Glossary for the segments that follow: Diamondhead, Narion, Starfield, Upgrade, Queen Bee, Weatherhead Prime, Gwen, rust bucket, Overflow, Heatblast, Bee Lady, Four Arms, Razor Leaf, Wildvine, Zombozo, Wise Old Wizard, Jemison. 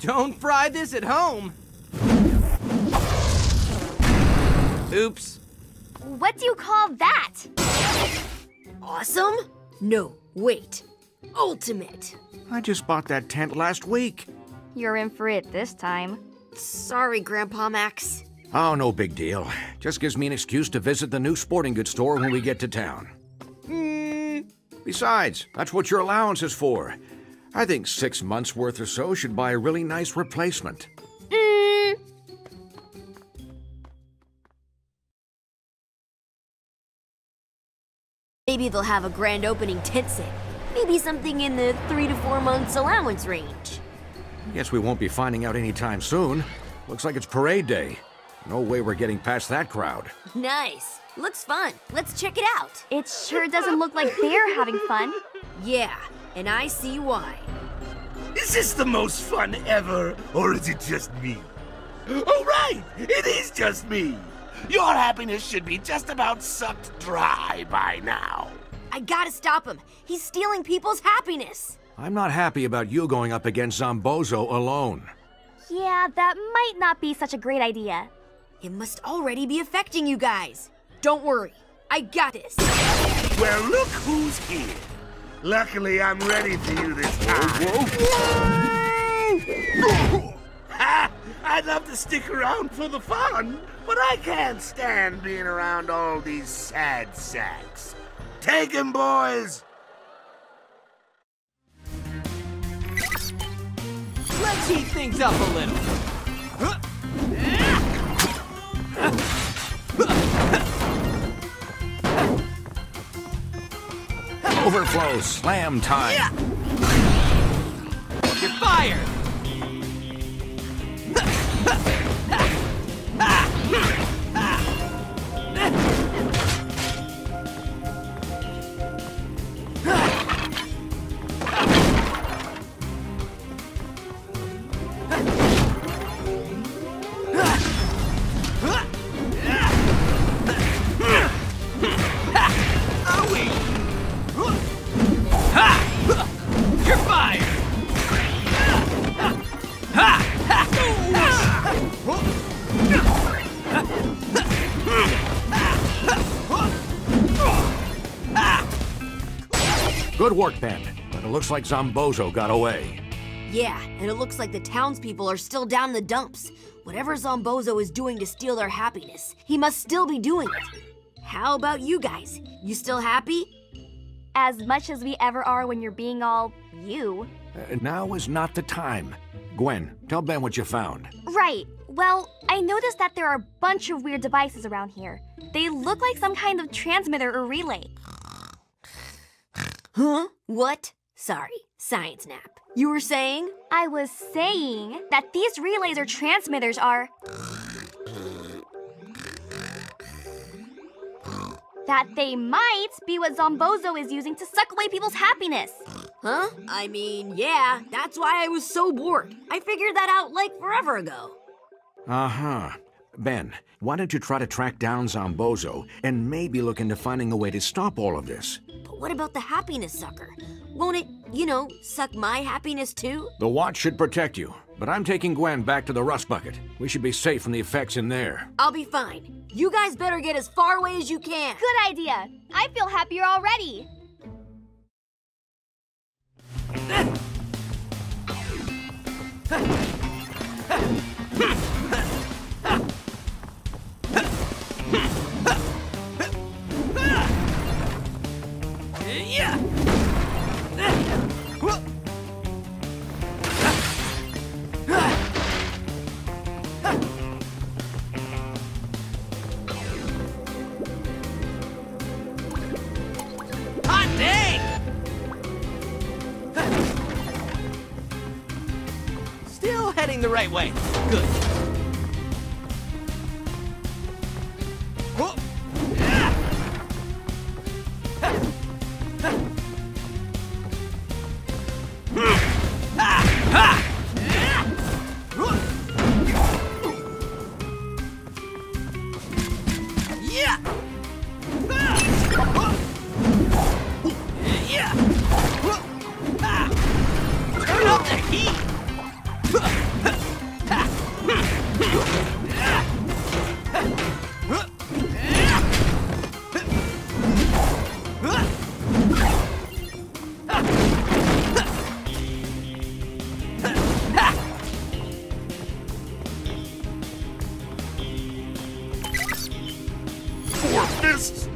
Don't fry this at home. Oops. What do you call that? Awesome? No, wait. Ultimate. I just bought that tent last week. You're in for it this time. Sorry, Grandpa Max. Oh, no big deal. Just gives me an excuse to visit the new sporting goods store when we get to town. Besides, that's what your allowance is for. I think 6 months' worth or so should buy a really nice replacement. Maybe they'll have a grand opening tent set. Maybe something in the 3 to 4 months allowance range. Guess we won't be finding out anytime soon. Looks like it's parade day. No way we're getting past that crowd. Nice. Looks fun. Let's check it out. It sure doesn't look like they're having fun. Yeah, and I see why. Is this the most fun ever, or is it just me? Oh, right! It is just me! Your happiness should be just about sucked dry by now. I gotta stop him. He's stealing people's happiness. I'm not happy about you going up against Zombozo alone. Yeah, that might not be such a great idea. It must already be affecting you guys. Don't worry, I got this. Well, look who's here. Luckily, I'm ready for you this time. Whoa. Ha! I'd love to stick around for the fun, but I can't stand being around all these sad sacks. Take 'em, boys! Let's heat things up a little. Overflow slam time. Yeah. You're fired. Good work, Ben, but it looks like Zombozo got away. Yeah, and it looks like the townspeople are still down the dumps. Whatever Zombozo is doing to steal their happiness, he must still be doing it. How about you guys? You still happy? As much as we ever are when you're being all you. Now is not the time. Gwen, tell Ben what you found. Right. Well, I noticed that there are a bunch of weird devices around here. They look like some kind of transmitter or relay. Huh? What? Sorry, science nap. You were saying? I was saying that these relays or transmitters are... that they might be what Zombozo is using to suck away people's happiness. Huh? I mean, yeah, that's why I was so bored. I figured that out, like, forever ago. Uh-huh. Ben, why don't you try to track down Zombozo and maybe look into finding a way to stop all of this? But what about the happiness sucker? Won't it, you know, suck my happiness too? The watch should protect you, but I'm taking Gwen back to the rust bucket. We should be safe from the effects in there. I'll be fine. You guys better get as far away as you can. Good idea. I feel happier already. The right way. Good. Turn up the heat.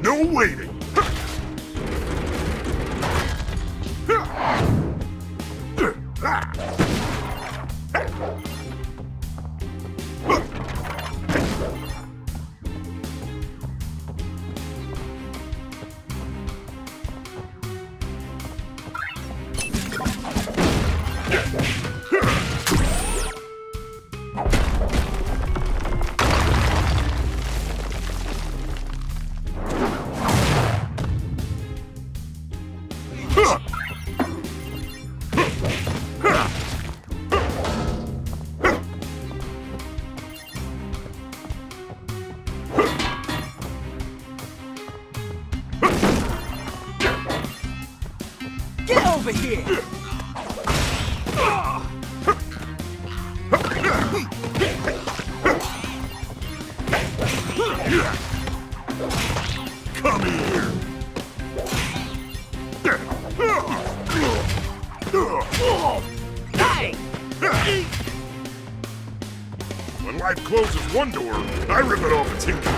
No waiting! One door, I rip it off its hinges.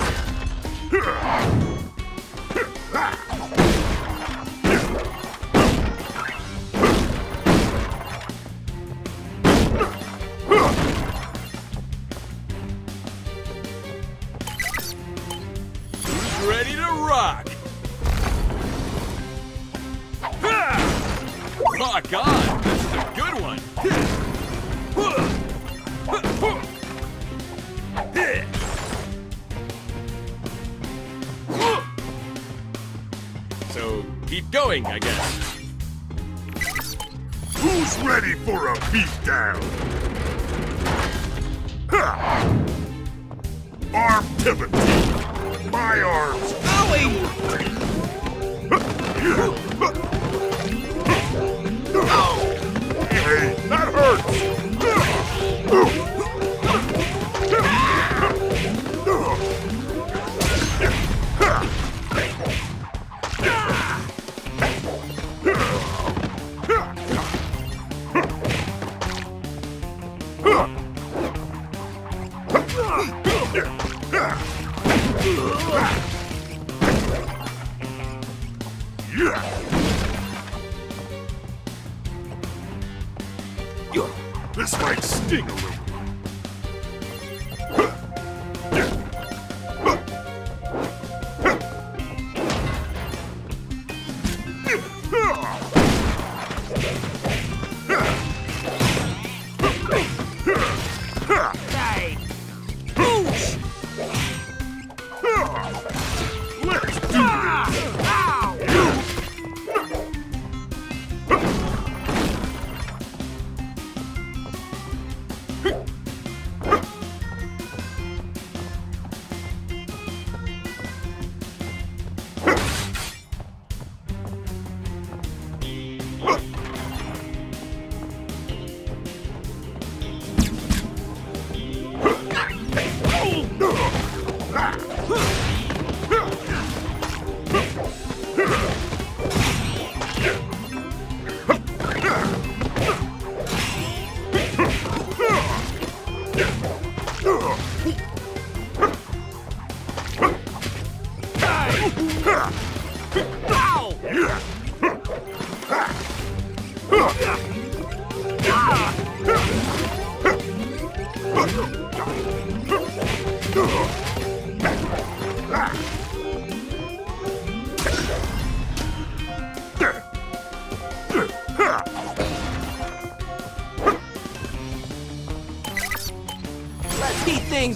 I guess. Who's ready for a beatdown? Arm pivot. My arms. Owie! Hey, that hurts!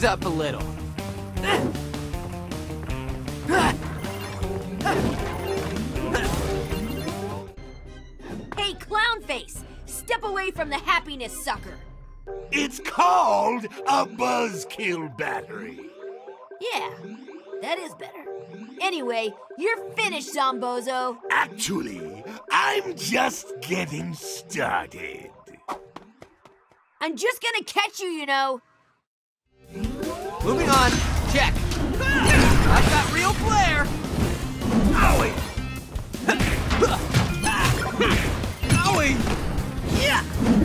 Up a little. Hey, clown face, step away from the happiness sucker. It's called a buzzkill battery. Yeah, that is better. Anyway, you're finished, Zombozo. Actually, I'm just getting started. I'm just gonna catch you, you know. Moving on. Check. I've got real flair. Owie. Owie. Yeah.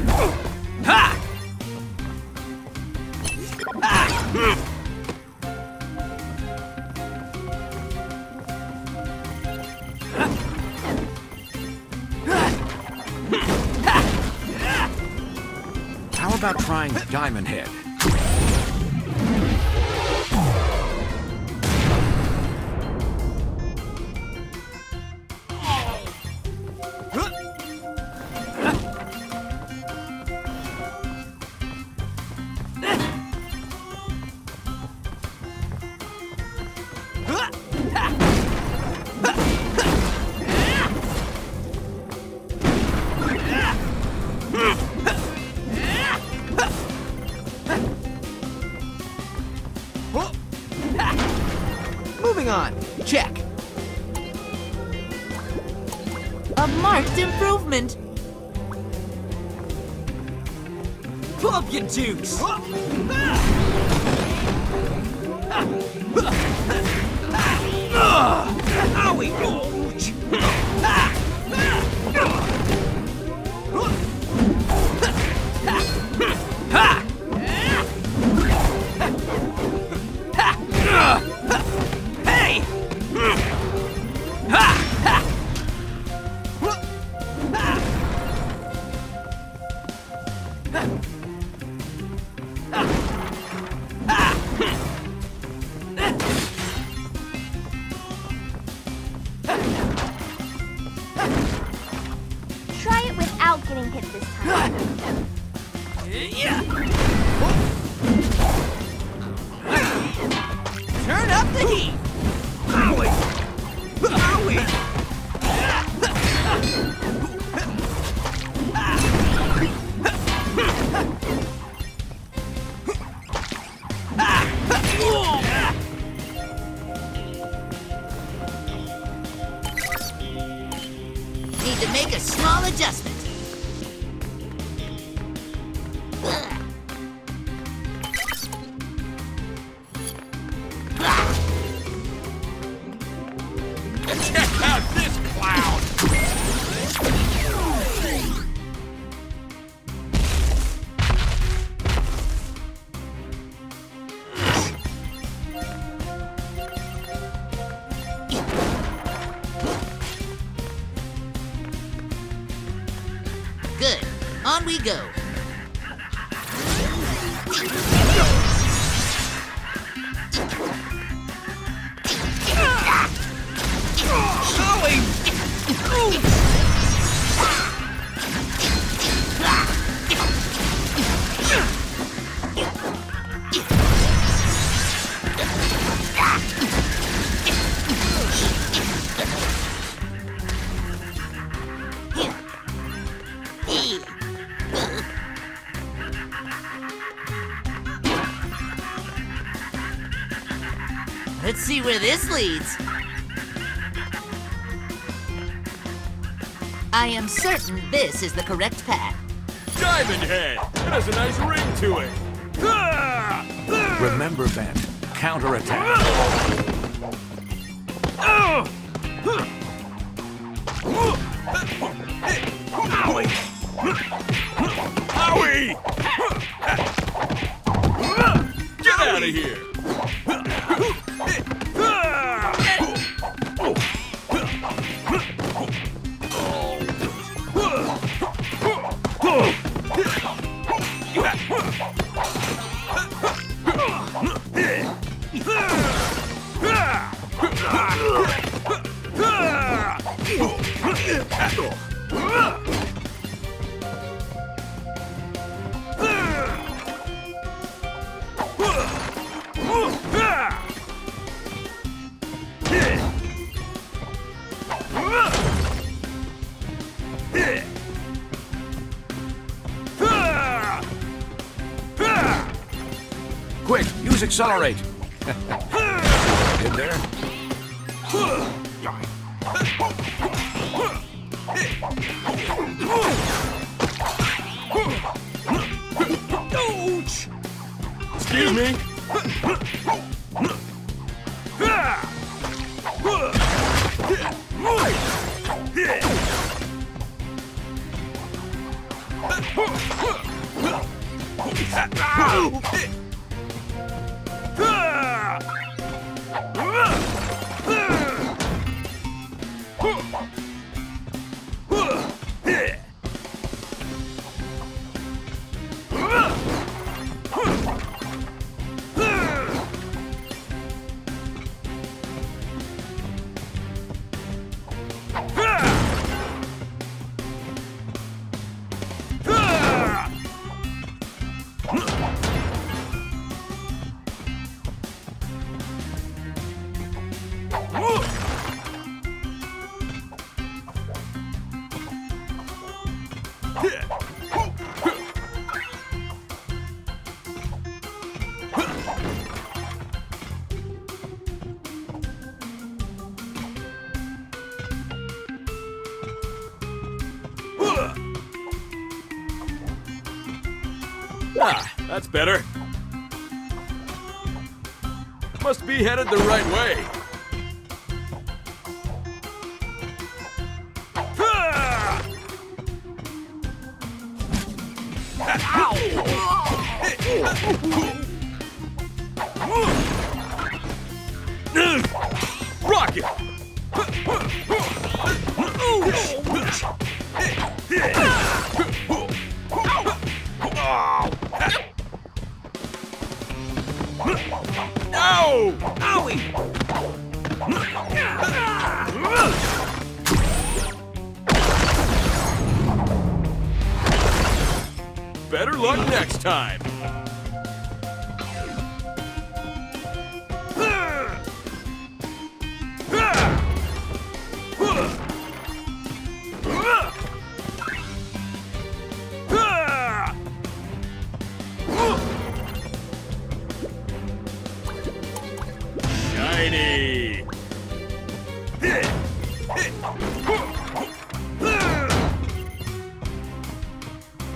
Ha. Ha. about trying Diamondhead? Moving on. Check. A marked improvement. Pumpkin juice. Getting hit this time. Turn up the heat. Need to make a small adjustment. Good. On we go. Let's see where this leads. I am certain this is the correct path. Diamondhead! It has a nice ring to it. Remember, Ben, counterattack. Owie! Owie! Get out of here! Quick, use accelerate. In there. Excuse me. Ah, that's better. Must be headed the right way. Rocket! Ow! Owie! Better luck next time. Shiny.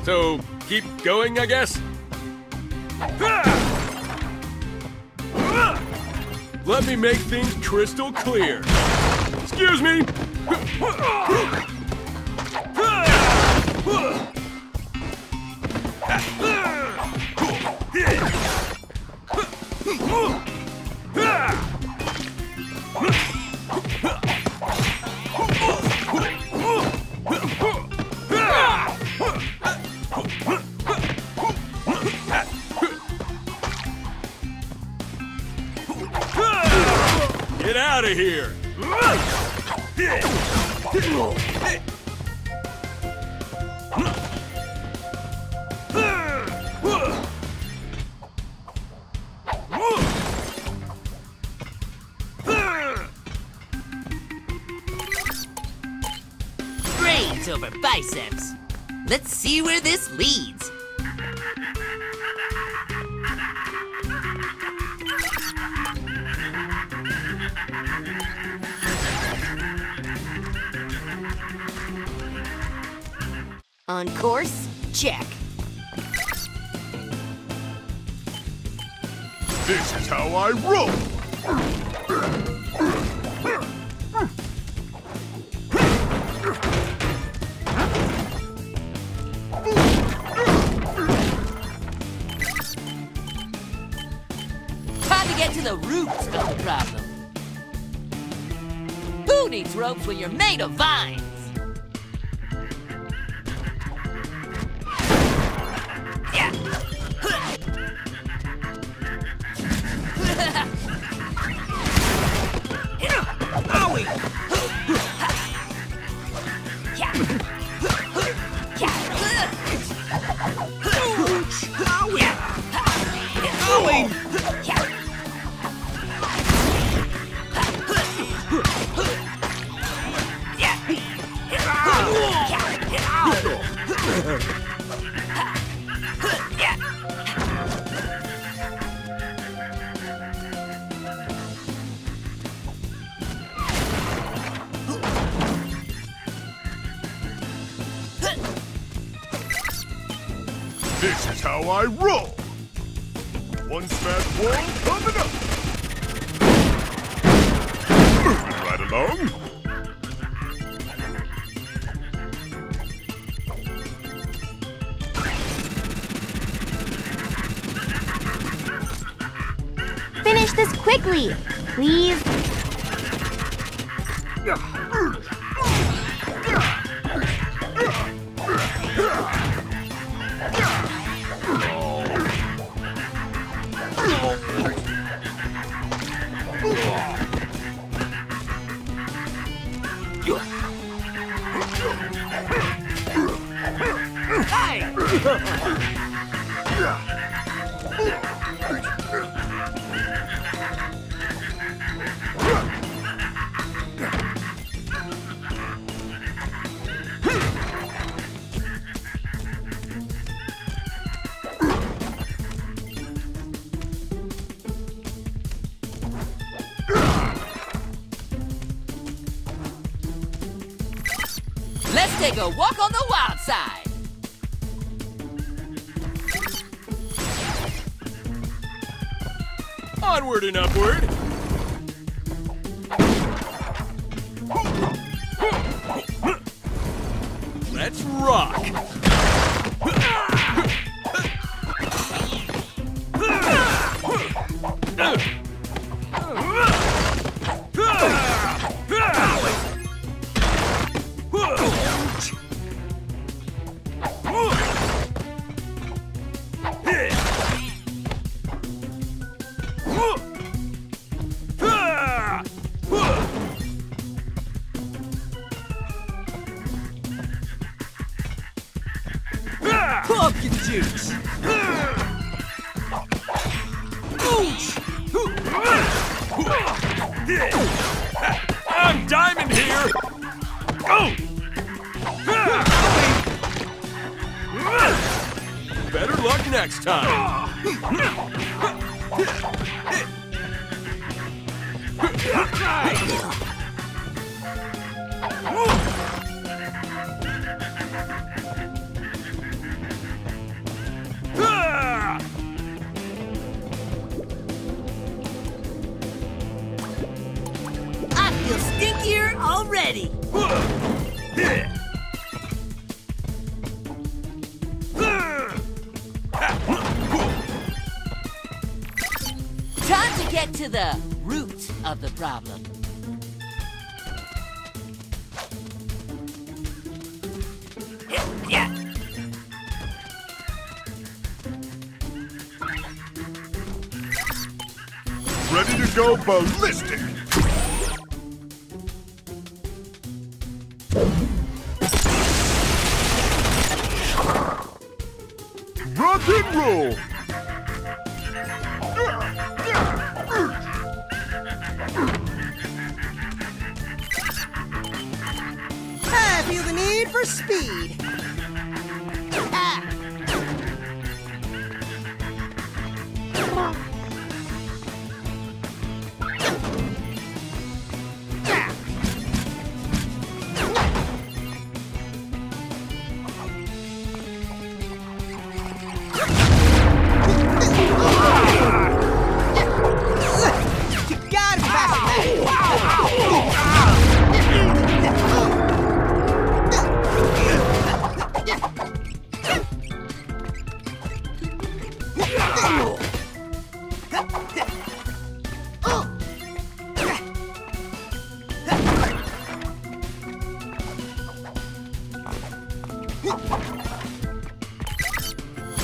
So, keep going, I guess? Let me make things crystal clear. Excuse me! Here. Brains over biceps. Let's see where this leads. On course, check. This is how I roll. Time to get to the roots of the problem. Who needs ropes when you're made of vines? This is how I roll. One smash roll coming up. Moving right along. Finish this quickly, please. Let's take a walk on the wild side. Onward and upward. Let's rock. I'm Diamond here. Oh! Better luck next time. Already. Time to get to the root of the problem. Ready to go ballistic. Roll. I feel the need for speed.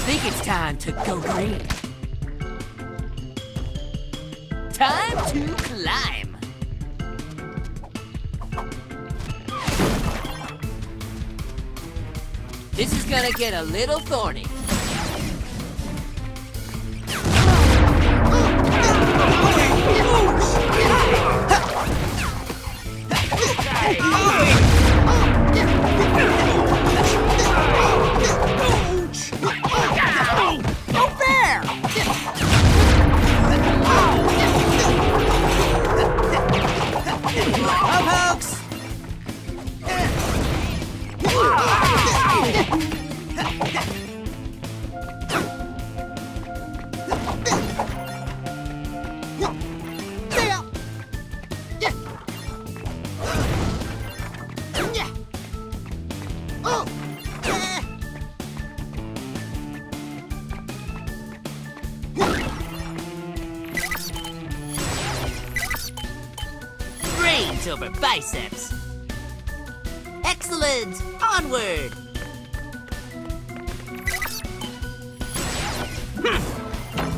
Think it's time to go green. Time to climb. This is gonna get a little thorny. Brains over biceps. Excellent! Onward! Ha!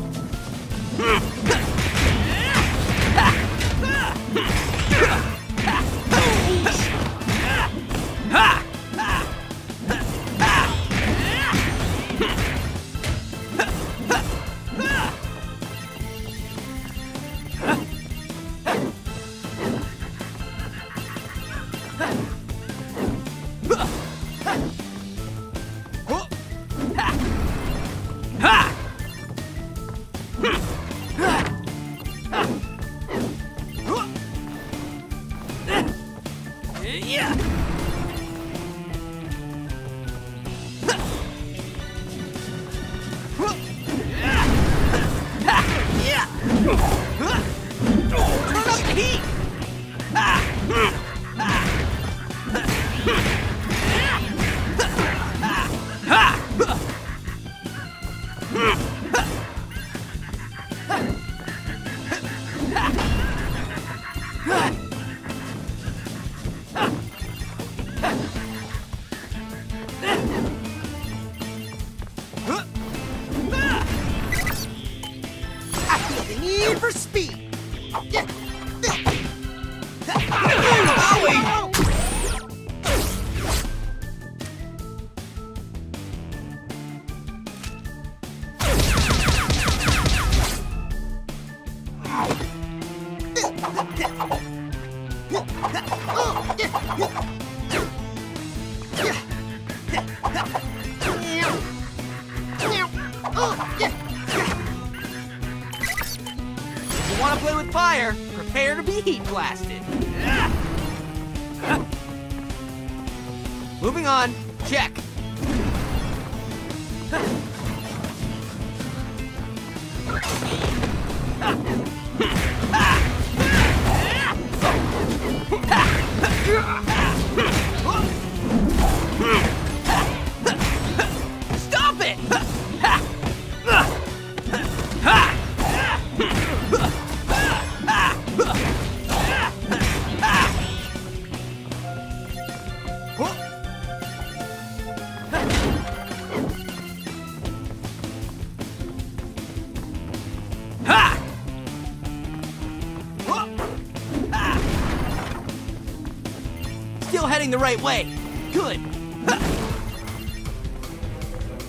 The right way. Good. Ha.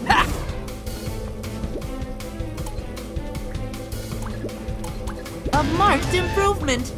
Ha. A marked improvement.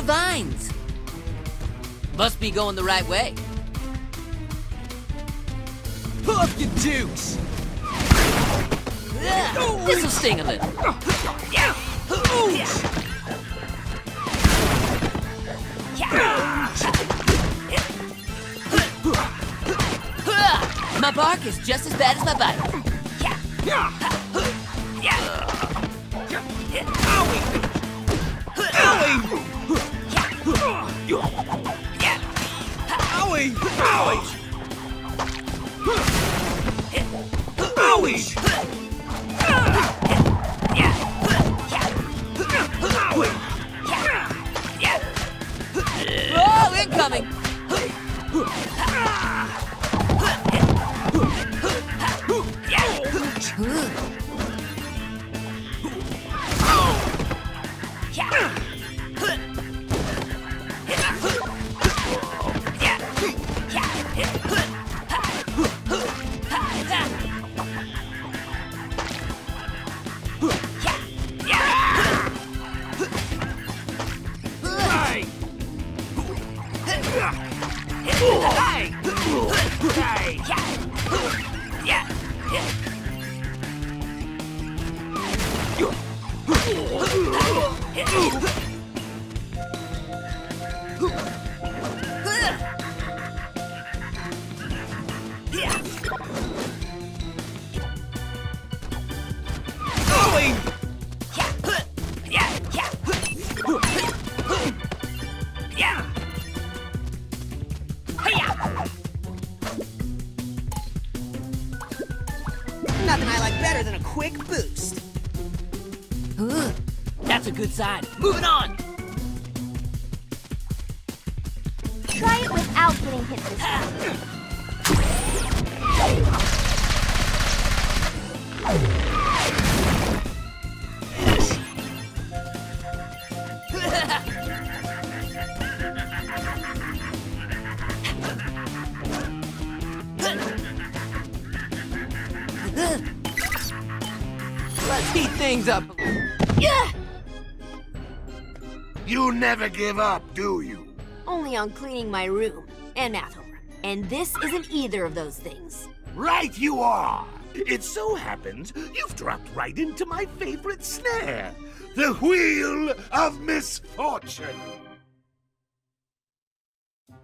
Vines. Must be going the right way. Puff your dukes. This'll sting a little. My bark is just as bad as my bite. Good side. Moving on! Try it without getting hit this time. Let's heat things up. Yeah. You never give up, do you? Only on cleaning my room and math homework. And this isn't either of those things. Right you are! It so happens you've dropped right into my favorite snare, the Wheel of Misfortune.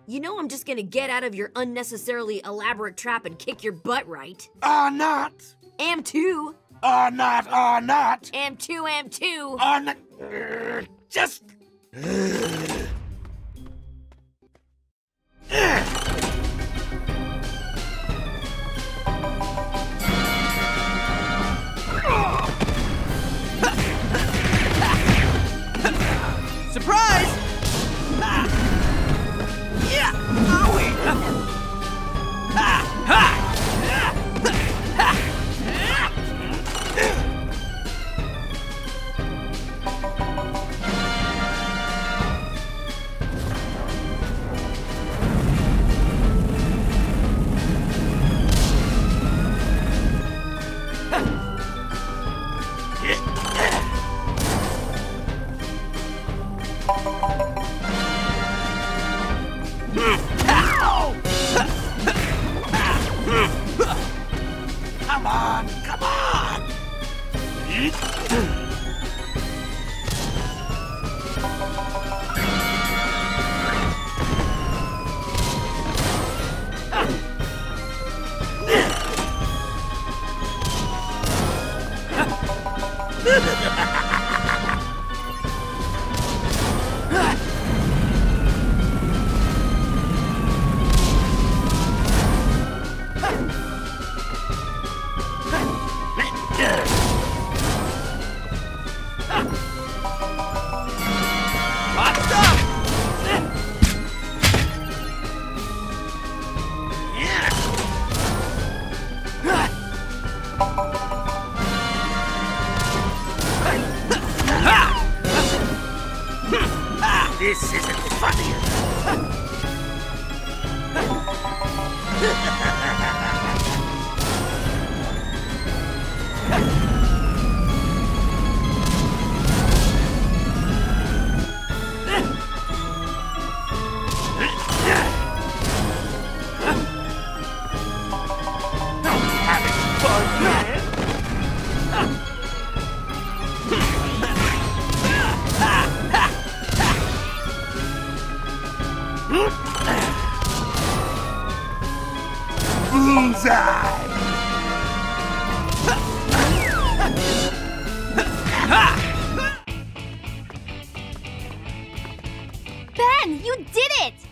You know I'm just gonna get out of your unnecessarily elaborate trap and kick your butt, right? Or not. Am too. Or not, or not. Am too, am too. Or not. Just. Surprise! Ah. Yeah! Owie! Ah. Ha! Ah. Ha!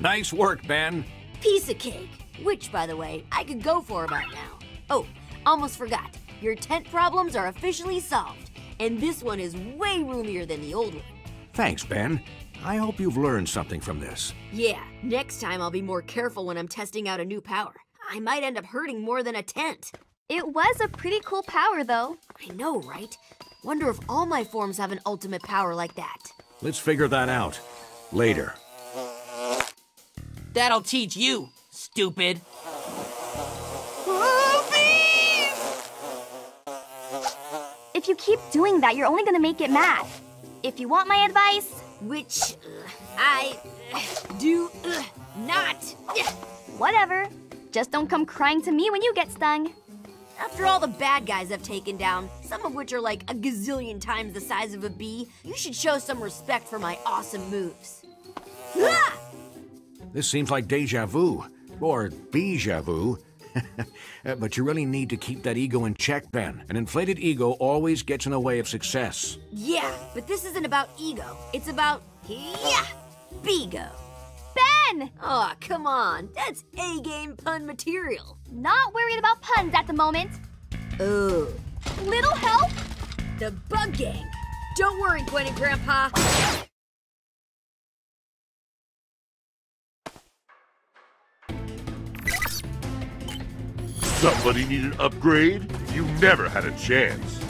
Nice work, Ben. Piece of cake. Which, by the way, I could go for about now. Oh, almost forgot. Your tent problems are officially solved. And this one is way roomier than the old one. Thanks, Ben. I hope you've learned something from this. Yeah, next time I'll be more careful when I'm testing out a new power. I might end up hurting more than a tent. It was a pretty cool power, though. I know, right? Wonder if all my forms have an ultimate power like that. Let's figure that out. Later. That'll teach you, stupid. If you keep doing that, you're only gonna make it mad. If you want my advice, which I do not. Whatever. Just don't come crying to me when you get stung. After all the bad guys I've taken down, some of which are like a gazillion times the size of a bee, you should show some respect for my awesome moves. Ah! This seems like deja vu, or bija vu. But you really need to keep that ego in check, Ben. An inflated ego always gets in the way of success. Yeah, but this isn't about ego. It's about, yeah, bigo. Ben! Aw, come on. That's A-game pun material. Not worried about puns at the moment. Oh. Little help? The bug gang. Don't worry, Gwen and Grandpa. Somebody need an upgrade? You never had a chance.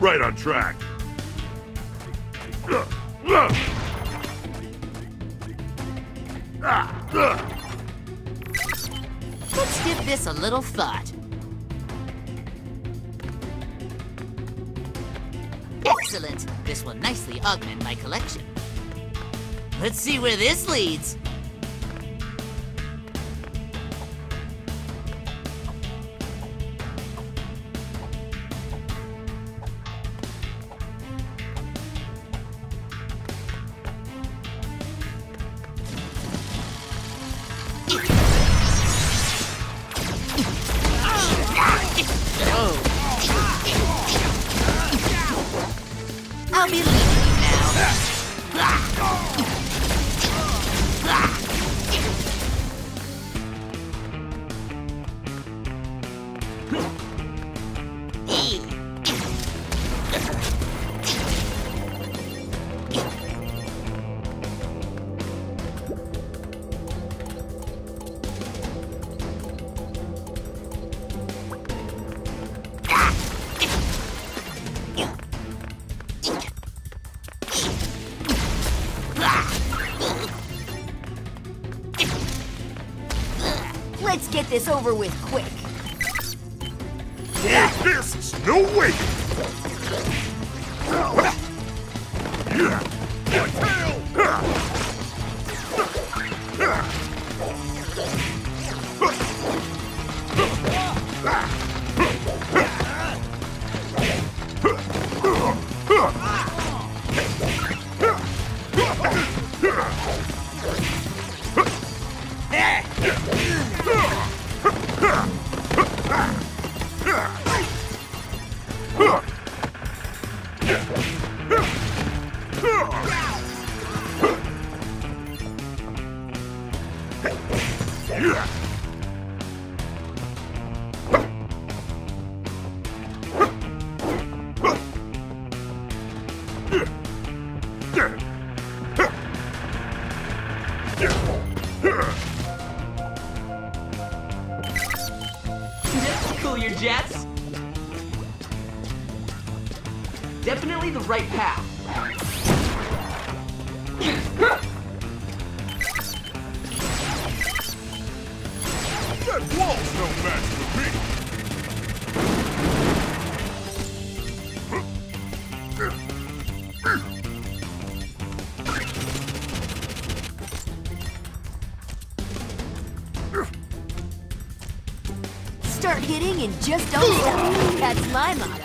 Right on track. Let's give this a little thought. Excellent. This will nicely augment my collection. Let's see where this leads. Let's get this over with quick. This is no way. Cool your jets. Definitely the right path. That wall's no match for me. Start hitting and just don't stop. That's my motto.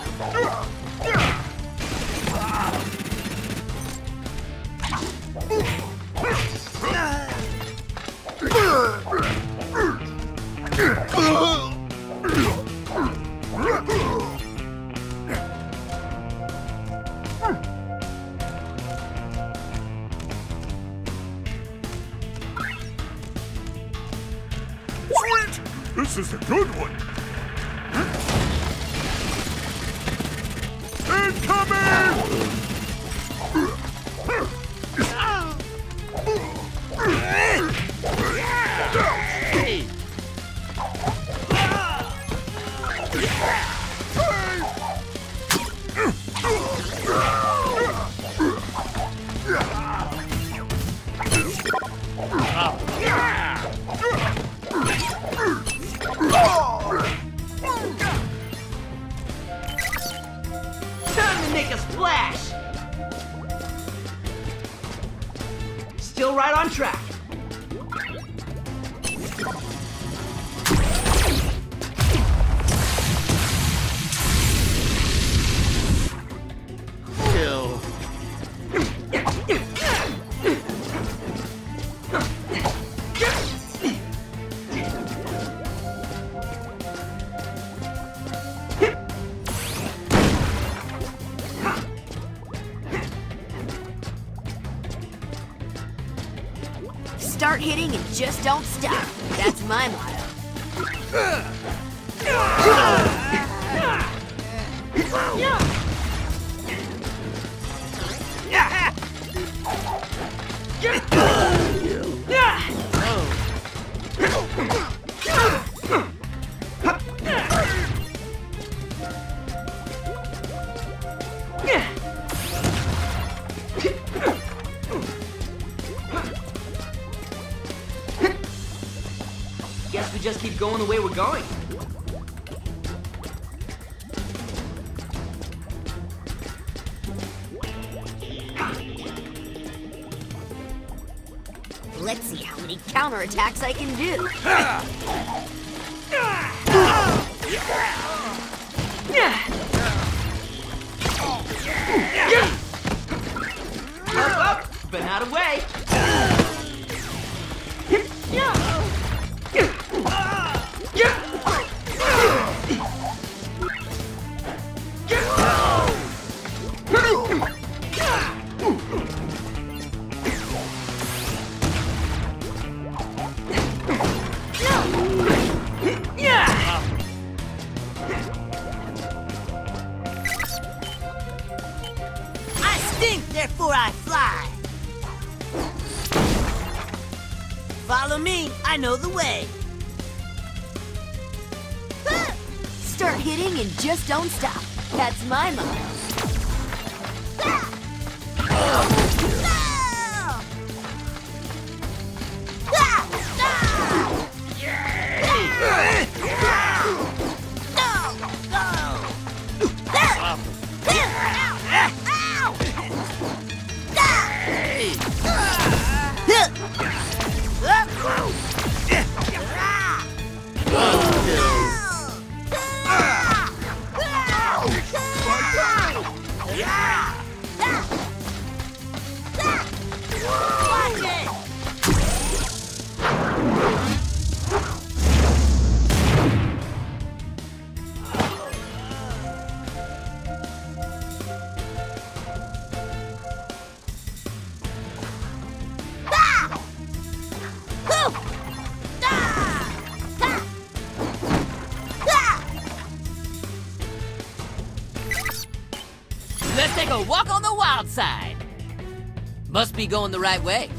This is a good one. Incoming! Make a splash! still right on track. Start hitting and just don't stop. That's my motto. Guess we just keep going the way we're going. Let's see how many counterattacks I can do. Up, up, but not away. Therefore I fly. Follow me, I know the way. Start hitting and just don't stop. That's my motto. Let's take a walk on the wild side. Must be going the right way.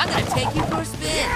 I'm gonna take you for a spin. Yeah.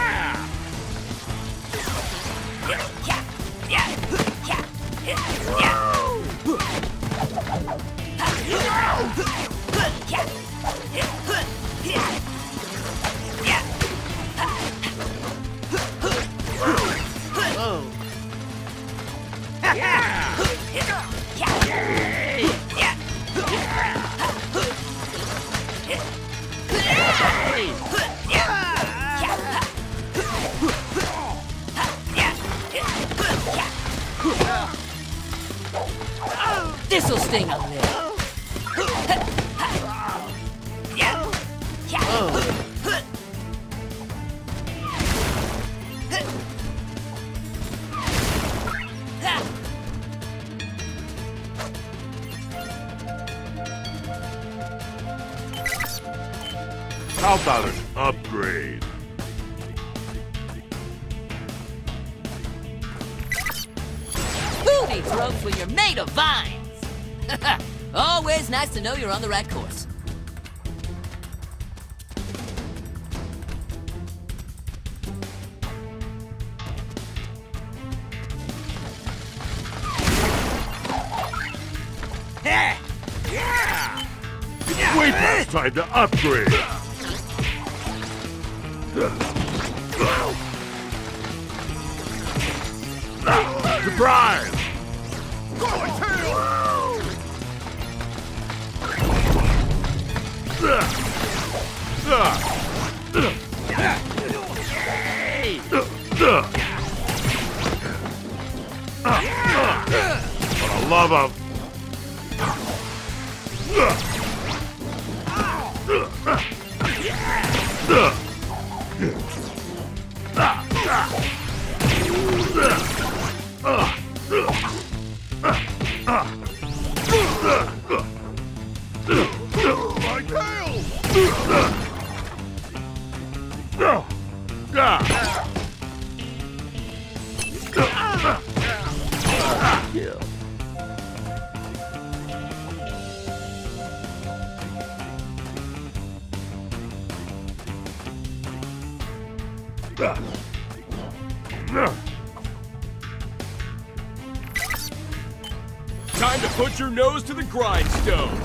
This'll sting a little. How about an upgrade? It grows when you're made of vines. Always nice to know you're on the right course. Way past time to upgrade. Surprise! For the love of... Time to put your nose to the grindstone.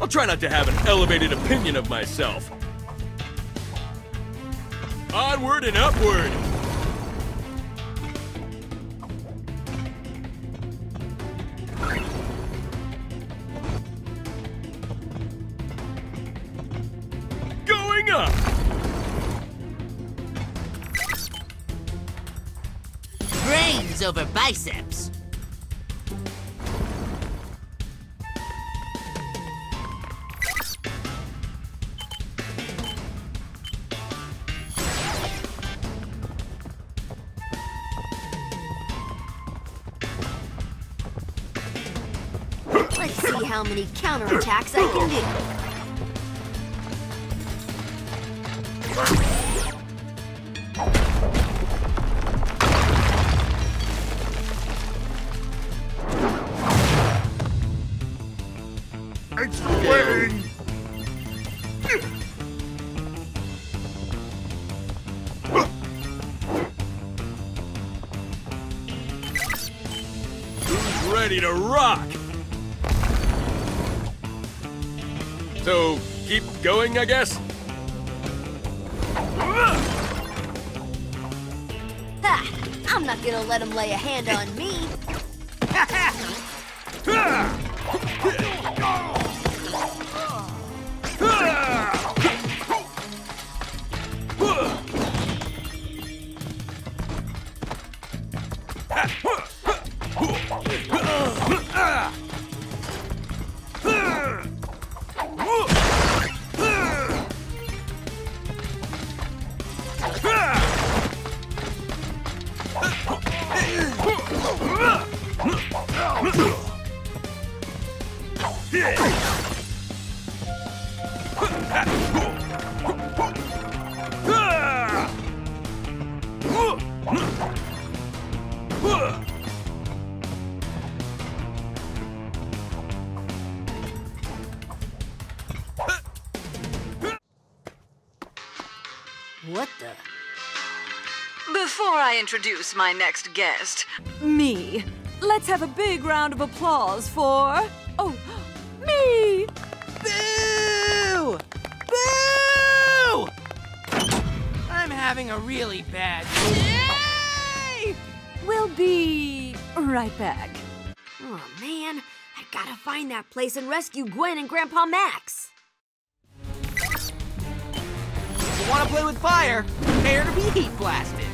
I'll try not to have an elevated opinion of myself. Onward and upward. Over biceps. Let's see how many counterattacks I can do. Ready to rock! So, keep going, I guess? Ha! I'm not gonna let him lay a hand on me! What the? Before I introduce my next guest, me, let's have a big round of applause for... Oh, me! Boo! Boo! I'm having a really bad... Yay! We'll be right back. Oh, man. I gotta find that place and rescue Gwen and Grandpa Max. Want to play with fire? Prepare to be heat blasted.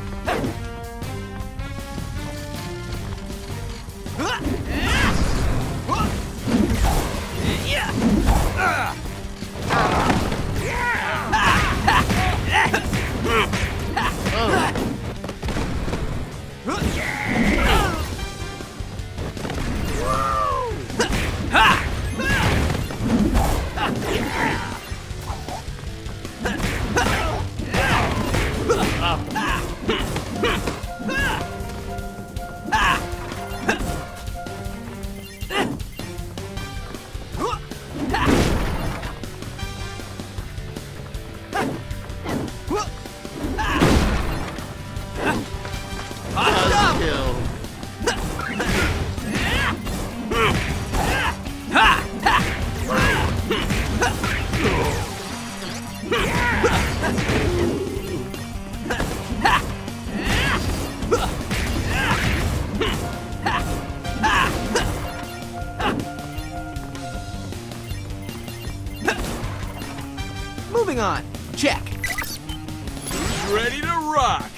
going on? Check. Who's ready to rock?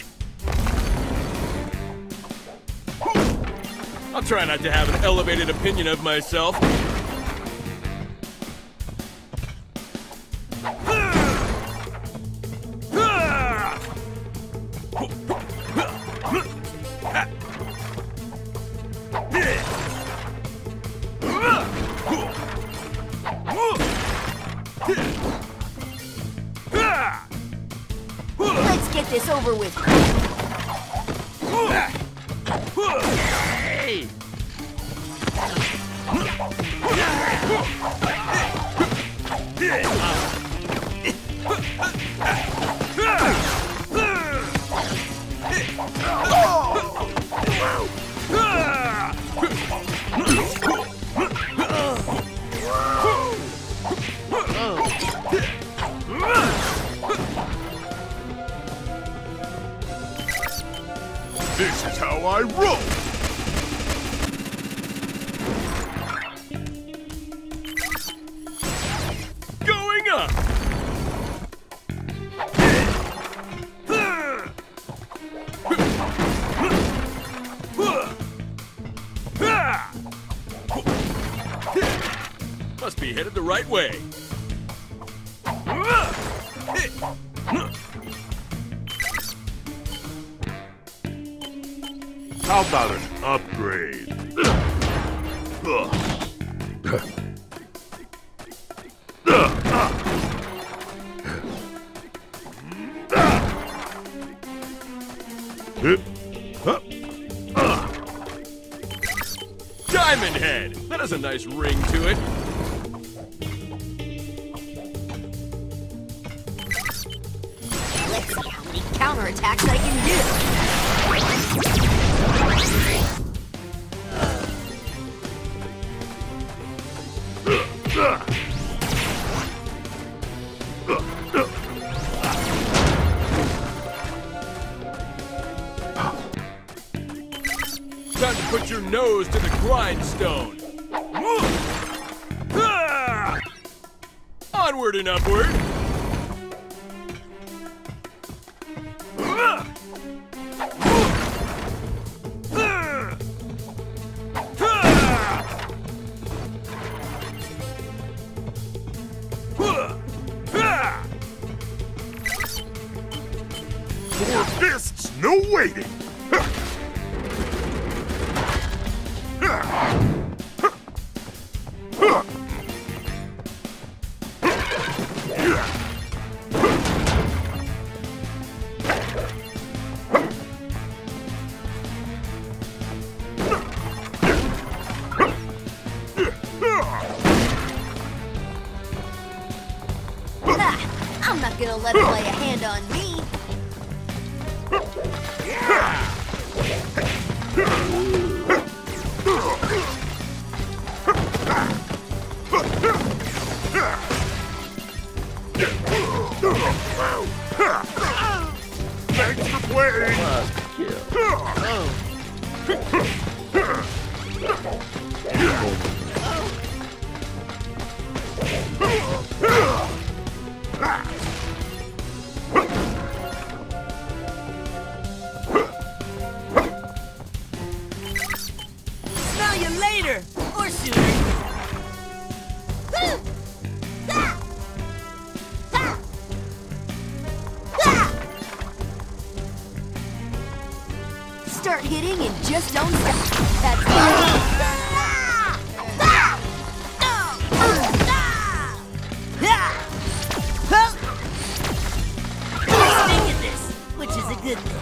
I'll try not to have an elevated opinion of myself. Let's get this over with. This is how I roll. Must be headed the right way. How about an upgrade? Diamondhead! That has a nice ring to it. Let's see how many counterattacks I can do. Time to put your nose to the grindstone. Onward and upward. Four fists, no waiting! I'm not gonna let him lay a hand on me! Thanks for playing! Smell you later, or sooner. Start hitting and just don't stop. That's it. At this, which is a good thing.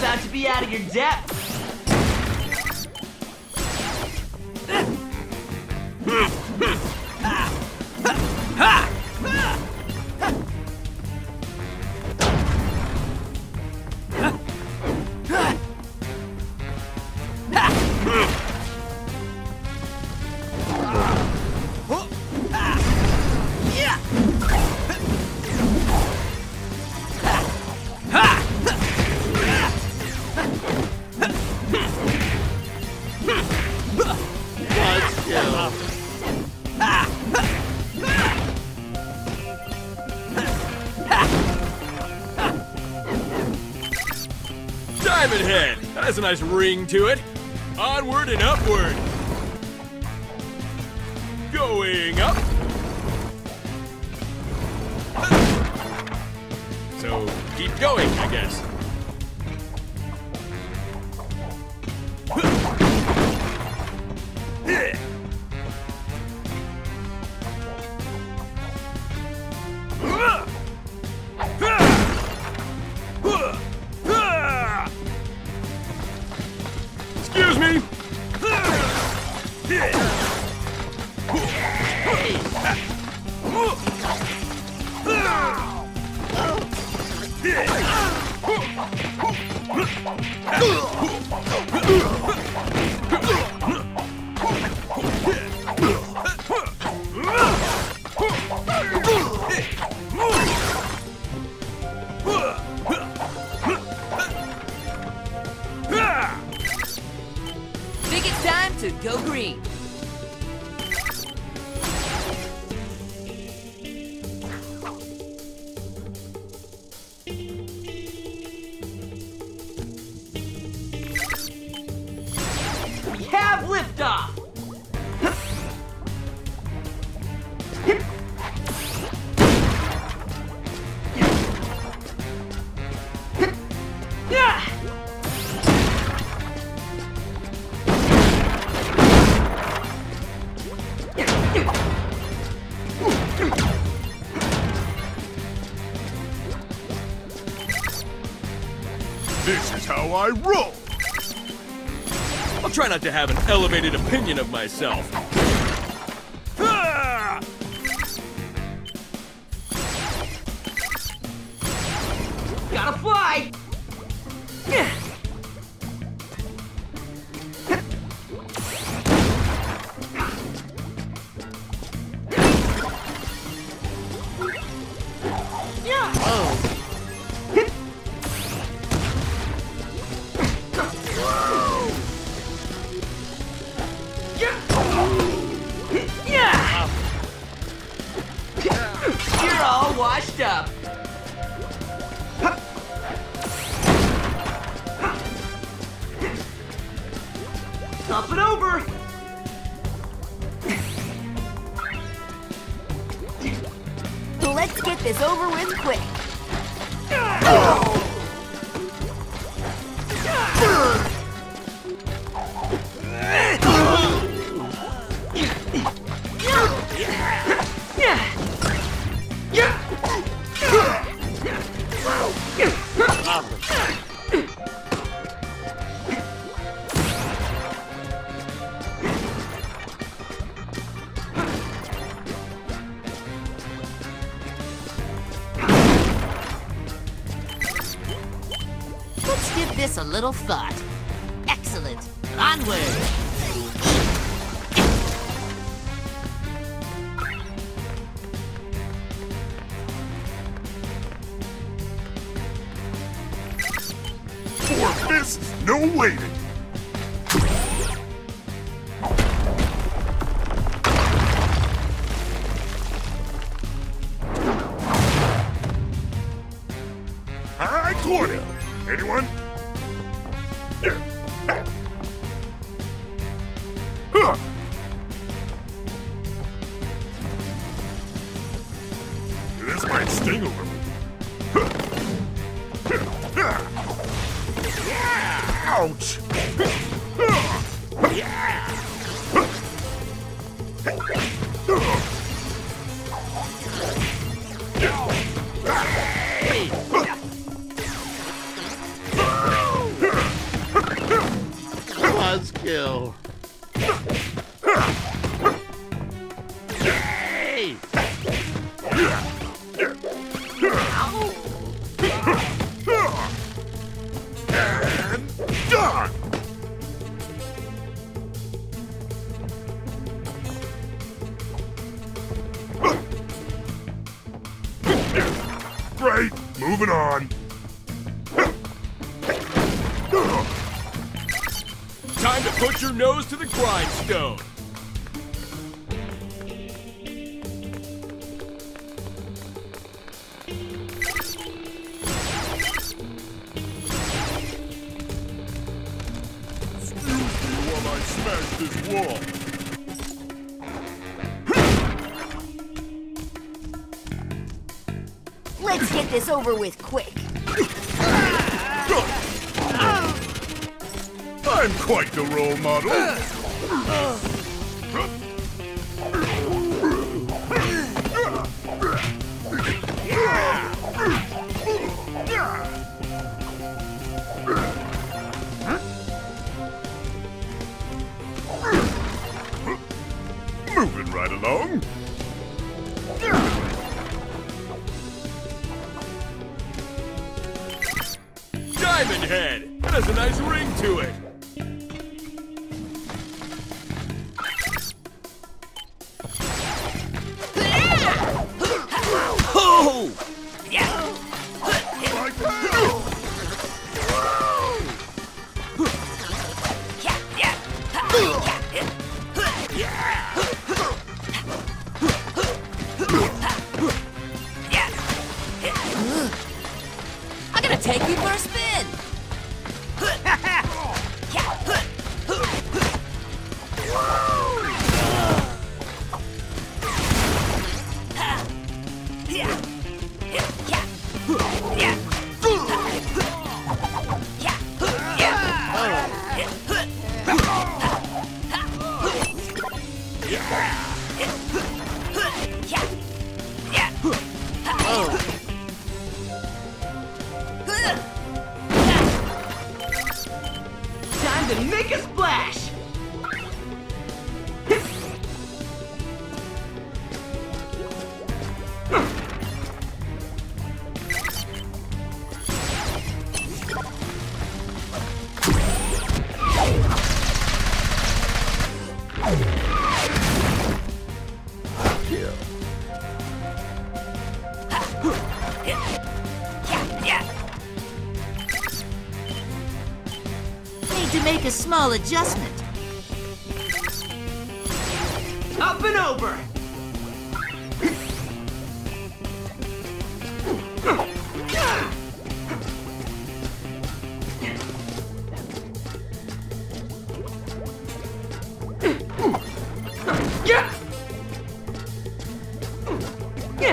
about to be out of your depth. Diamondhead! That has a nice ring to it. Onward and upward. Going up. So keep going, I guess. Excuse me! Time to go green. We have liftoff. This is how I roll! I'll try not to have an elevated opinion of myself. Ah! Gotta fly! Oh. You're all washed up. Up and over. Let's get this over with quick. Let's give this a little thought. Excellent. Onward. No waiting. High corner. Anyone? Huh. This might sting a little. Ouch! Yeah! Great, moving on. Time to put your nose to the grindstone. Let's get this over with quick. I'm quite the role model. Moving right along. Diamondhead! That has a nice ring to it! Take me for a spin! Make a splash! To make a small adjustment. Up and over!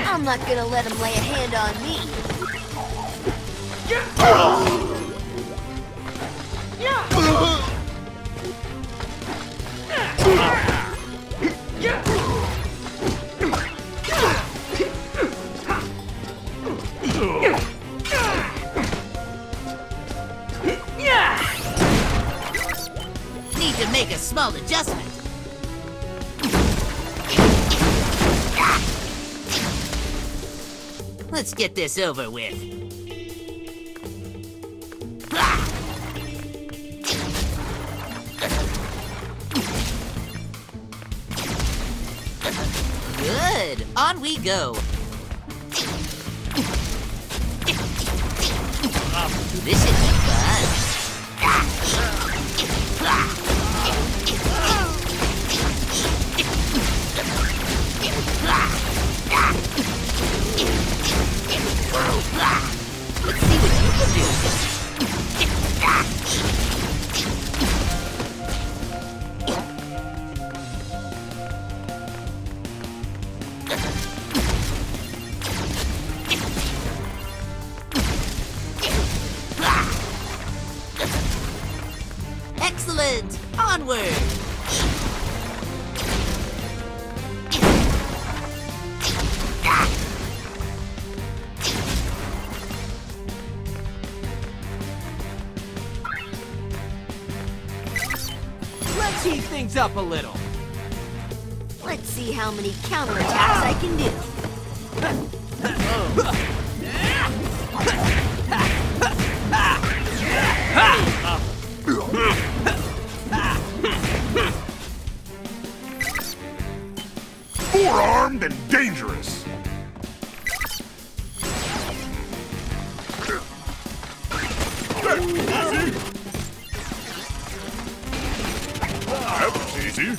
I'm not gonna let him lay a hand on me. Oh! Need to make a small adjustment. Let's get this over with. Good. On we go. This is fun. Let's see what you can do. Excellent! Onward! Let's heat things up a little. Let's see how many counterattacks I can do. see?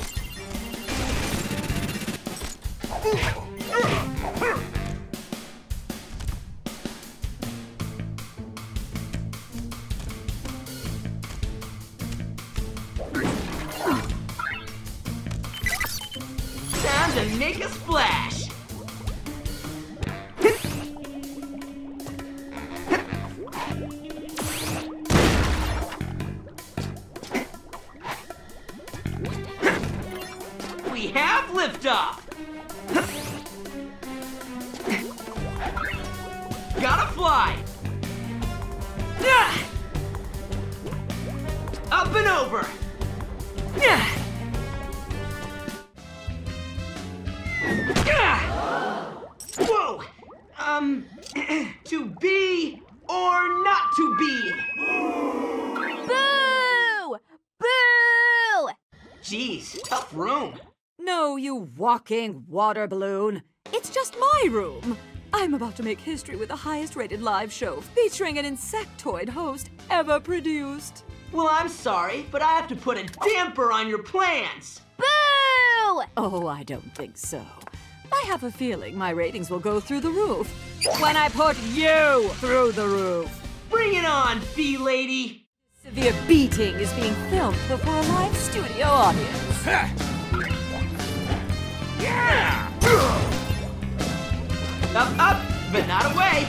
Time to make a splash. We have liftoff. Gotta fly. Up and over. Whoa. To be or not to be? Boo! Boo! Jeez, tough room. No, you walking water balloon. It's just my room. I'm about to make history with the highest-rated live show featuring an insectoid host ever produced. Well, I'm sorry, but I have to put a damper on your plans. Boo! Oh, I don't think so. I have a feeling my ratings will go through the roof when I put you through the roof. Bring it on, Bee Lady. Severe beating is being filmed before a live studio audience. Ha! Yeah! Up, up, but not away.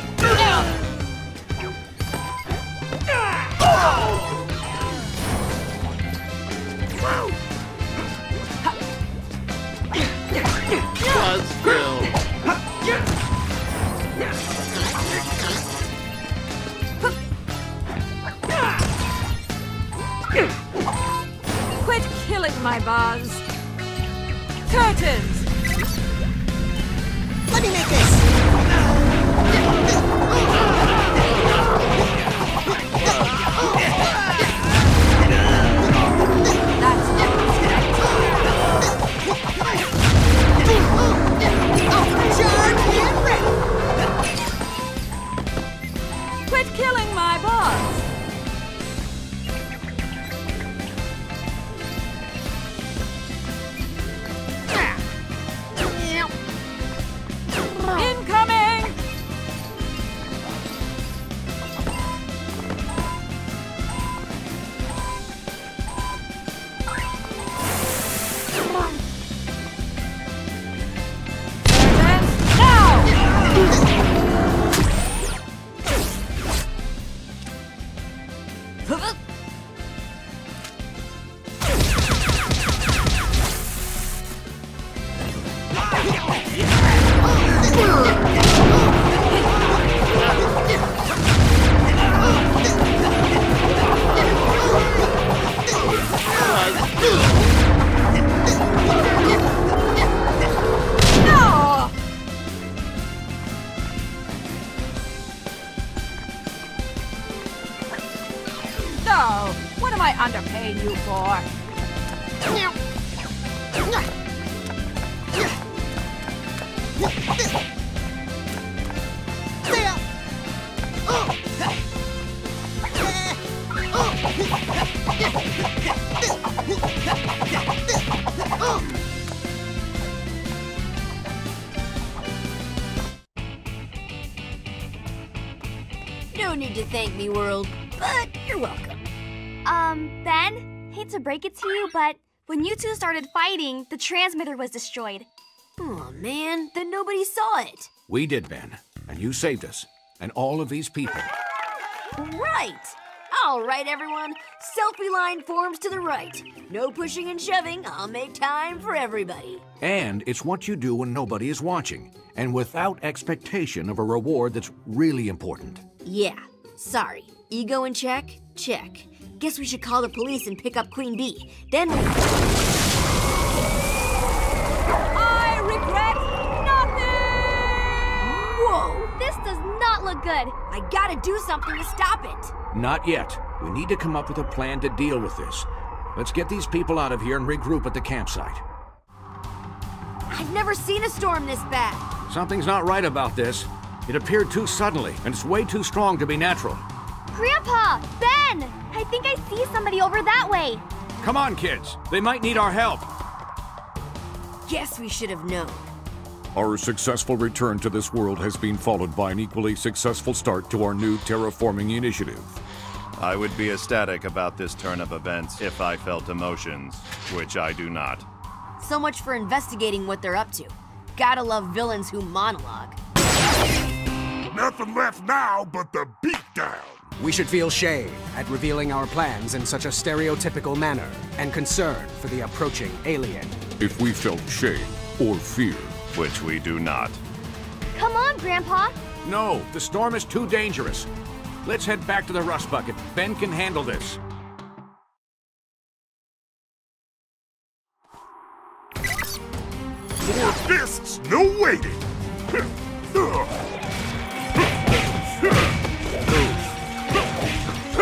Buzzkill. Quit killing my buzz. Curtains. Let me make this! That's... Quit killing my boss! No need to thank me, world, but you're welcome. Ben, hate to break it to you, but when you two started fighting, the transmitter was destroyed. Oh man, then nobody saw it. We did, Ben, and you saved us, and all of these people. Right! All right, everyone, selfie line forms to the right. No pushing and shoving, I'll make time for everybody. And it's what you do when nobody is watching, and without expectation of a reward that's really important. Yeah, sorry. Ego in check? Check. Guess we should call the police and pick up Queen Bee. Then we... I regret nothing! Whoa, this does not look good. I gotta do something to stop it. Not yet. We need to come up with a plan to deal with this. Let's get these people out of here and regroup at the campsite. I've never seen a storm this bad. Something's not right about this. It appeared too suddenly, and it's way too strong to be natural. Grandpa! Ben! I think I see somebody over that way. Come on, kids. They might need our help. Guess we should have known. Our successful return to this world has been followed by an equally successful start to our new terraforming initiative. I would be ecstatic about this turn of events if I felt emotions, which I do not. So much for investigating what they're up to. Gotta love villains who monologue. Nothing left now but the beatdown. We should feel shame at revealing our plans in such a stereotypical manner and concern for the approaching alien. If we felt shame or fear, which we do not. Come on, Grandpa. No, the storm is too dangerous. Let's head back to the rust bucket. Ben can handle this. Four fists, no waiting! Let's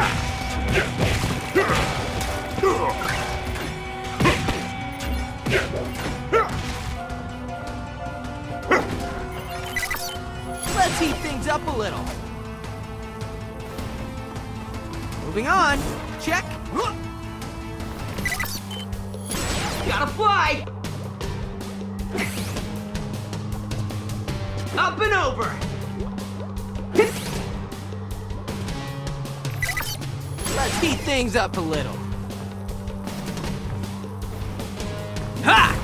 heat things up a little. Moving on. Check. Gotta fly. Up and over. Let's heat things up a little. Ha!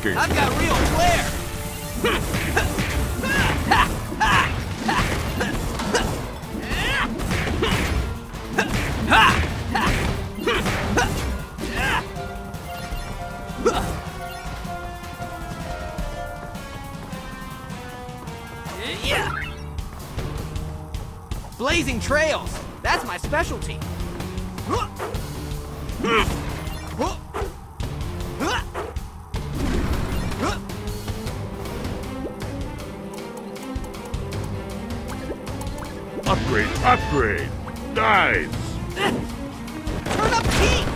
I've got real flair! Blazing trails! That's my specialty! Upgrade! Nice! Turn up heat!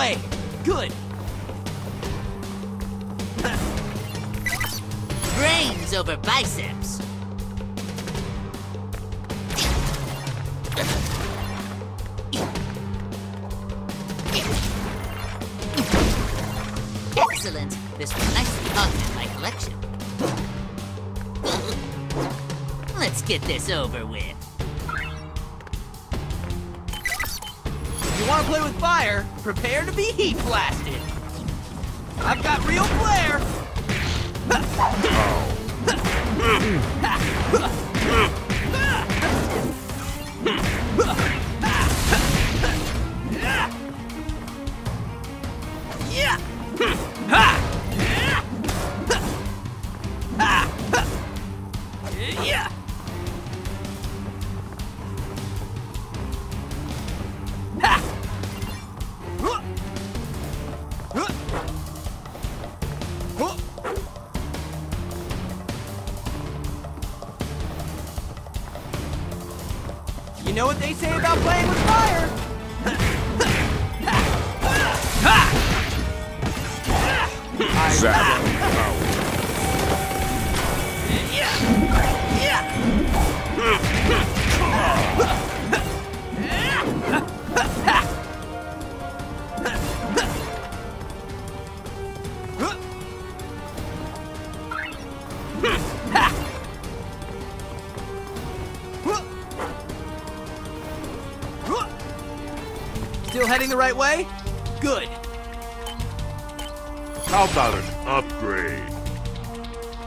way. Good. Brains over biceps. Excellent. This will nicely augment my collection. Let's get this over with. If you want to play with fire, prepare to be heat blasted. I've got real flair. You know what they say about playing with fire? Heading the right way? Good. How about an upgrade?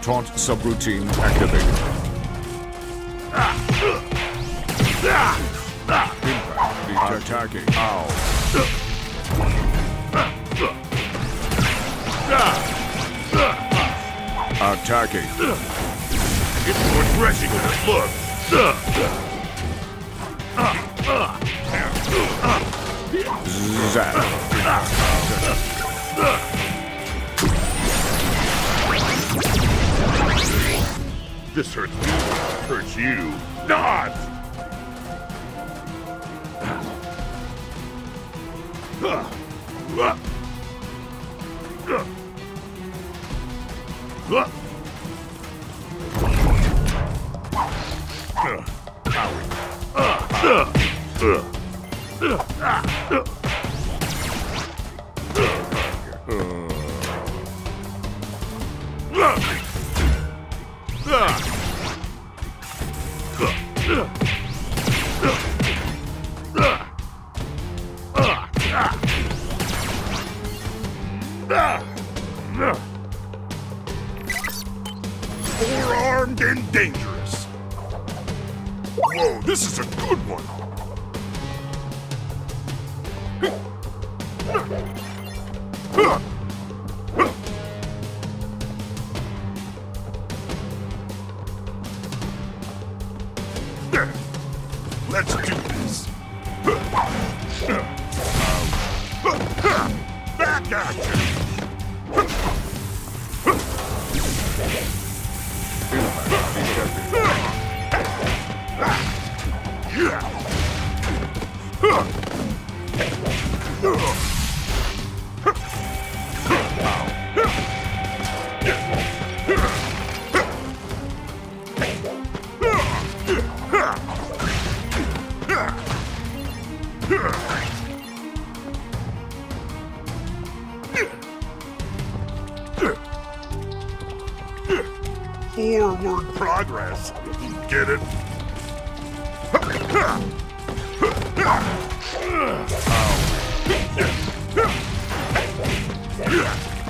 Taunt subroutine activated. Impact attacking. Attacking. It's more refreshing than it looks. Zap. This hurts me. Hurts you. Not! Four-armed and dangerous. Whoa, this is a good one. Let's do this. Back at you. Forward progress. Get it?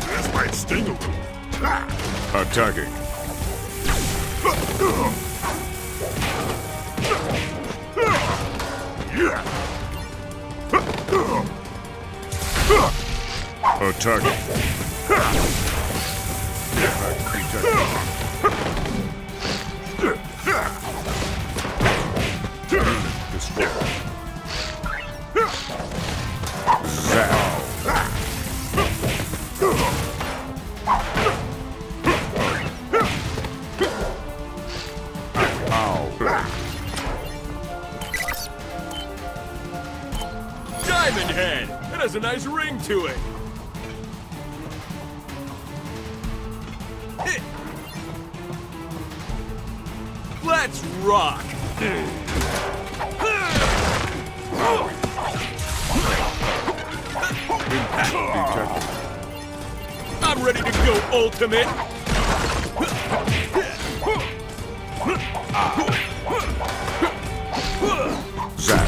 This might sting a little. Attacking. Attacking. Diamondhead! It has a nice ring to it. Hit. Let's rock. I'm ready to go, ultimate. Zap.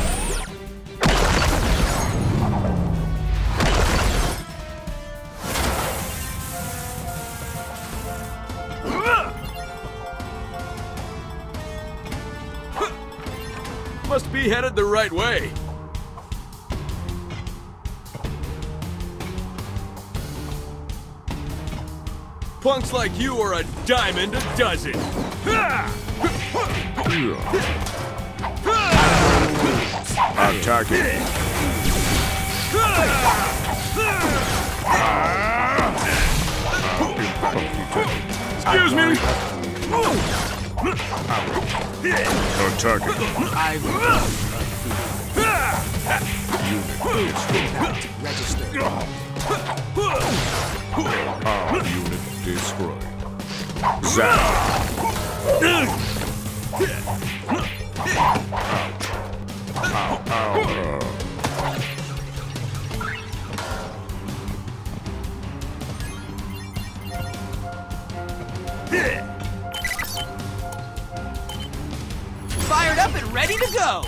Must be headed the right way. Punks like you are a diamond a dozen. Attack it. Excuse me. Attack it. Unit destroyed. Destroyed. Zap. Fired up and ready to go.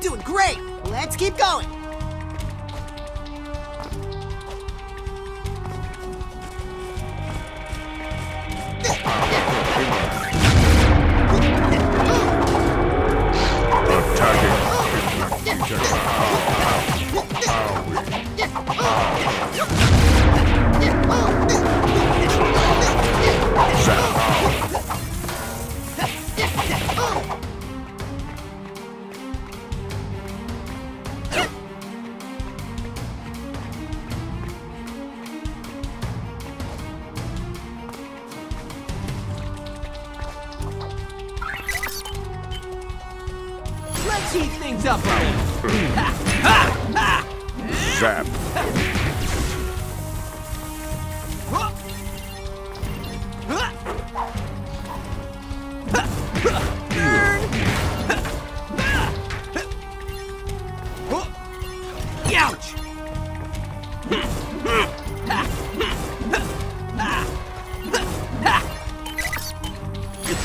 Doing great. Let's keep going. It's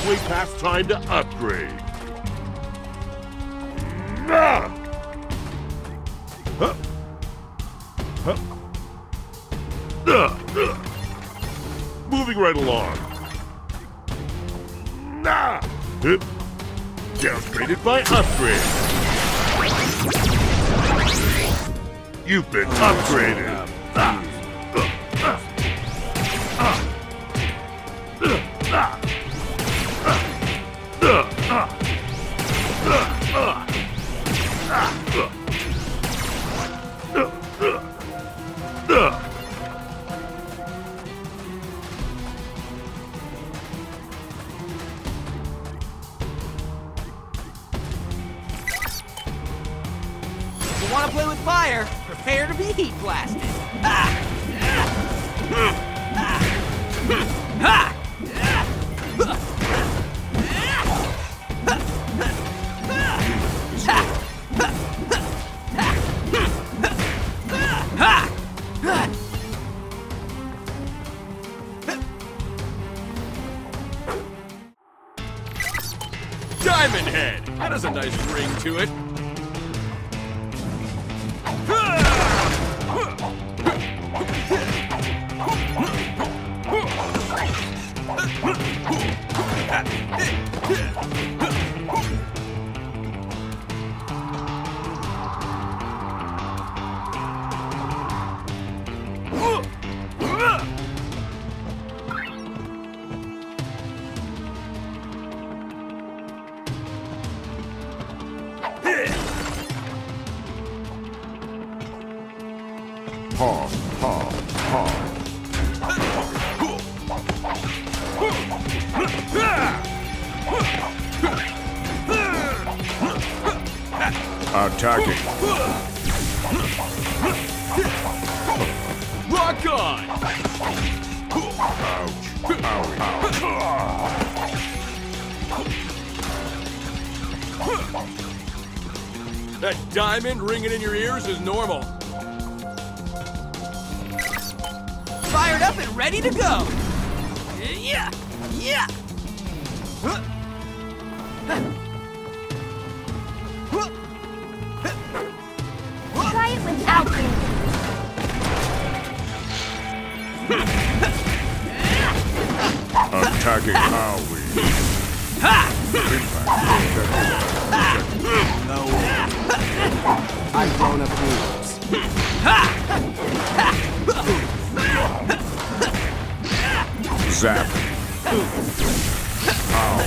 way past time to upgrade. Moving right along. Downgraded by upgrade. You've been upgraded. Diamondhead! That has a nice ring to it. Attacking. Rock on! Ouch. Ow. That diamond ringing in your ears is normal. Fired up and ready to go. Yeah! Yeah! Try it without me. Attacking Howie. No. I don't approve. Zap. Ow.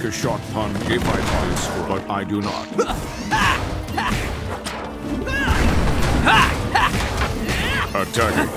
A shot pun if I find score, but I do not. Attacking.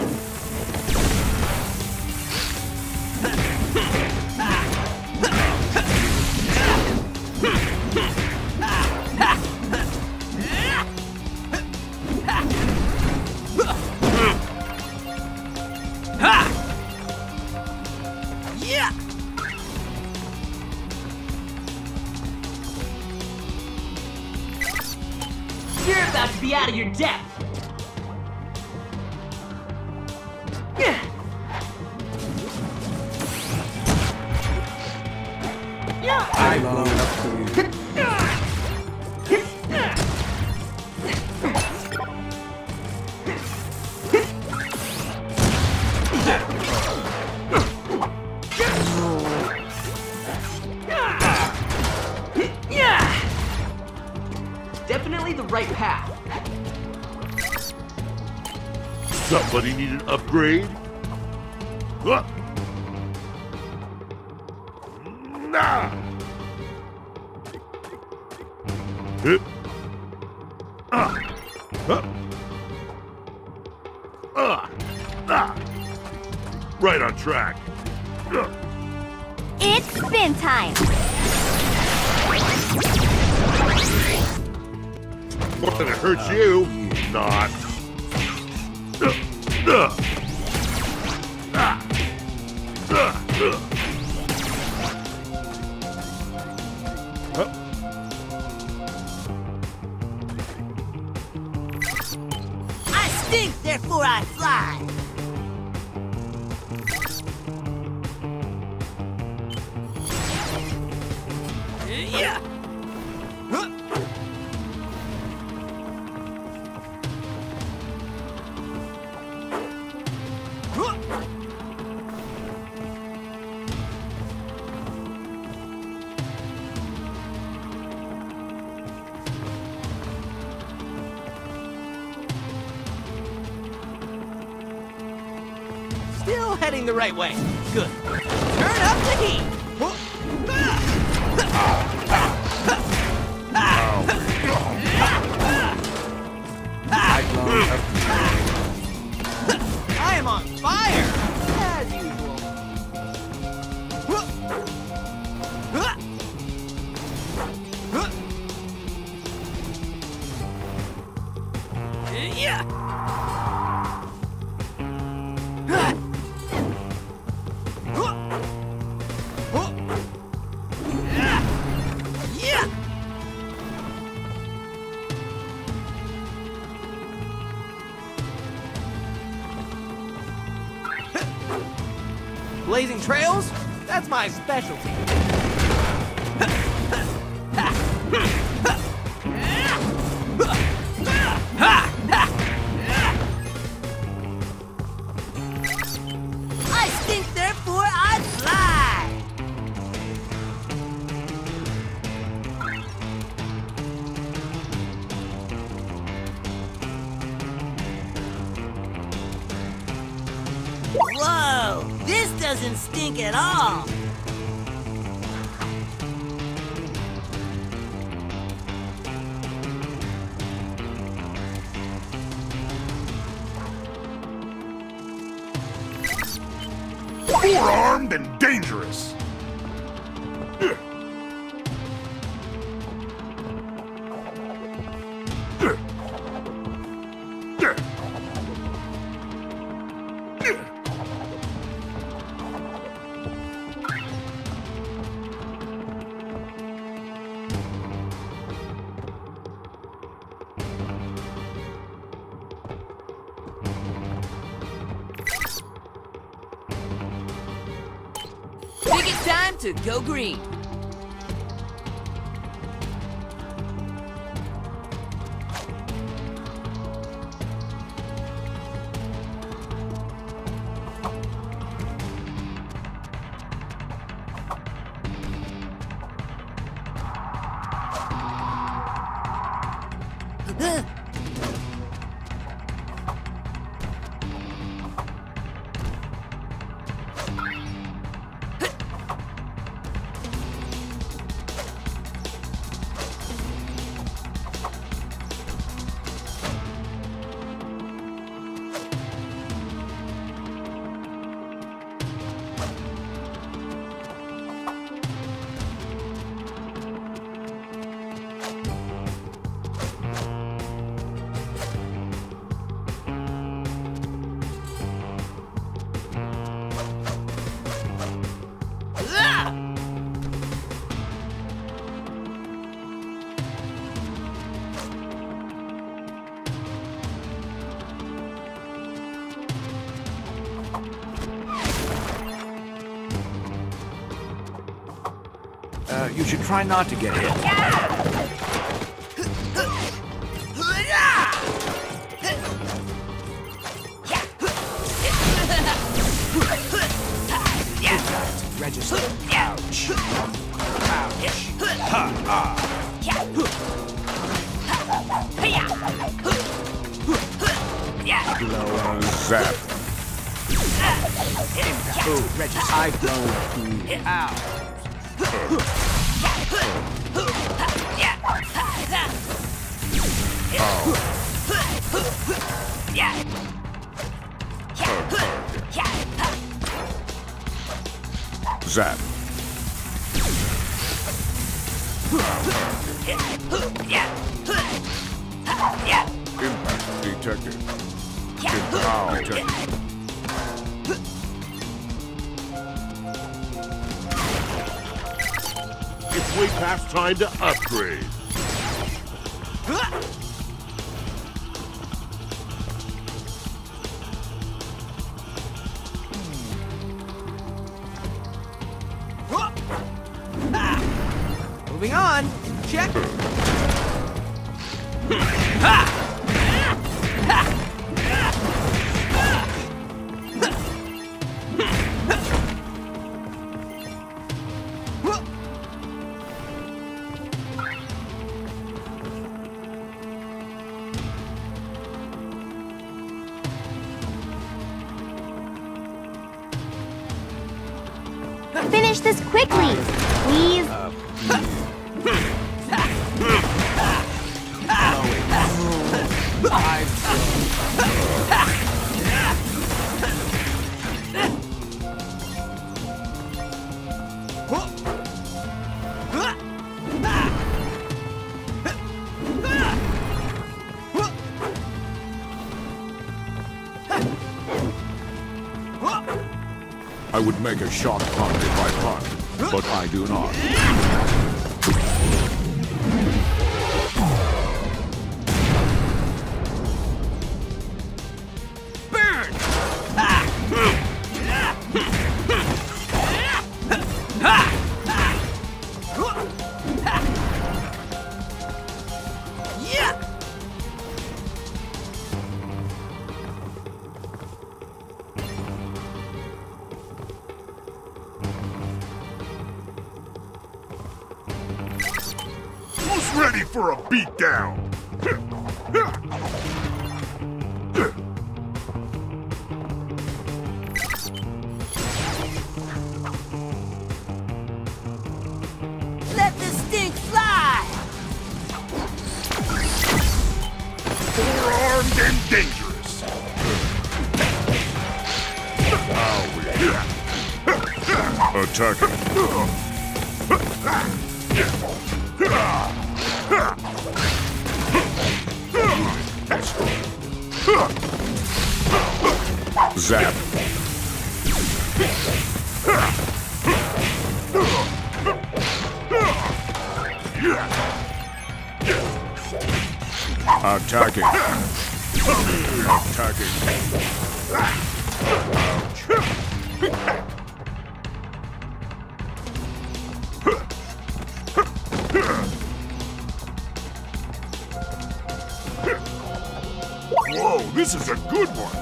Somebody need an upgrade? Huh. Nah. Right on track. It's spin time. More than it hurts you. Not. before I fly. Yeah. Huh. Huh. Still heading the right way. Good. Turn up the heat. Huh. I am on fire, as usual. Blazing trails? That's my specialty. I stink, therefore I fly. Whoa! This doesn't stink at all. Four-armed and dangerous. Time to go green. You should try not to get hit. Register. Ouch. Ouch. Zap. Oh, register. I don't do out. Zap. Impact detected. Impact detected. It's way past time to upgrade. Moving on. Check. Ha! Finish this quickly, please. I would make a shot punt if I punt, but I do not. Burn! Yeah! Ready for a beatdown. Let the stink fly. Four-armed and dangerous. Attack. Zap. Attacking. Attacking. Whoa, this is a good one.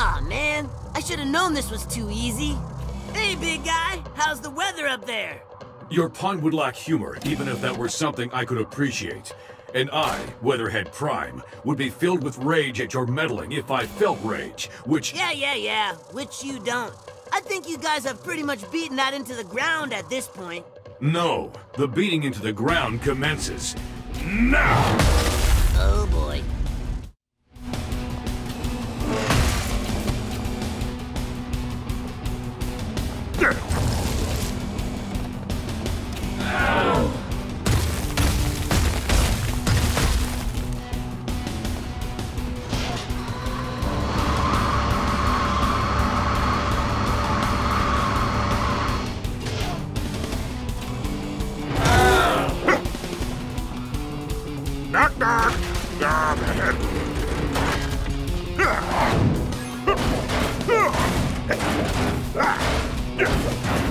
Aw, man, I should have known this was too easy. Hey, big guy, how's the weather up there? Your pun would lack humor, even if that were something I could appreciate. And I, Weatherhead Prime, would be filled with rage at your meddling if I felt rage, which... Yeah, which you don't. I think you guys have pretty much beaten that into the ground at this point. No, the beating into the ground commences now! Oh boy.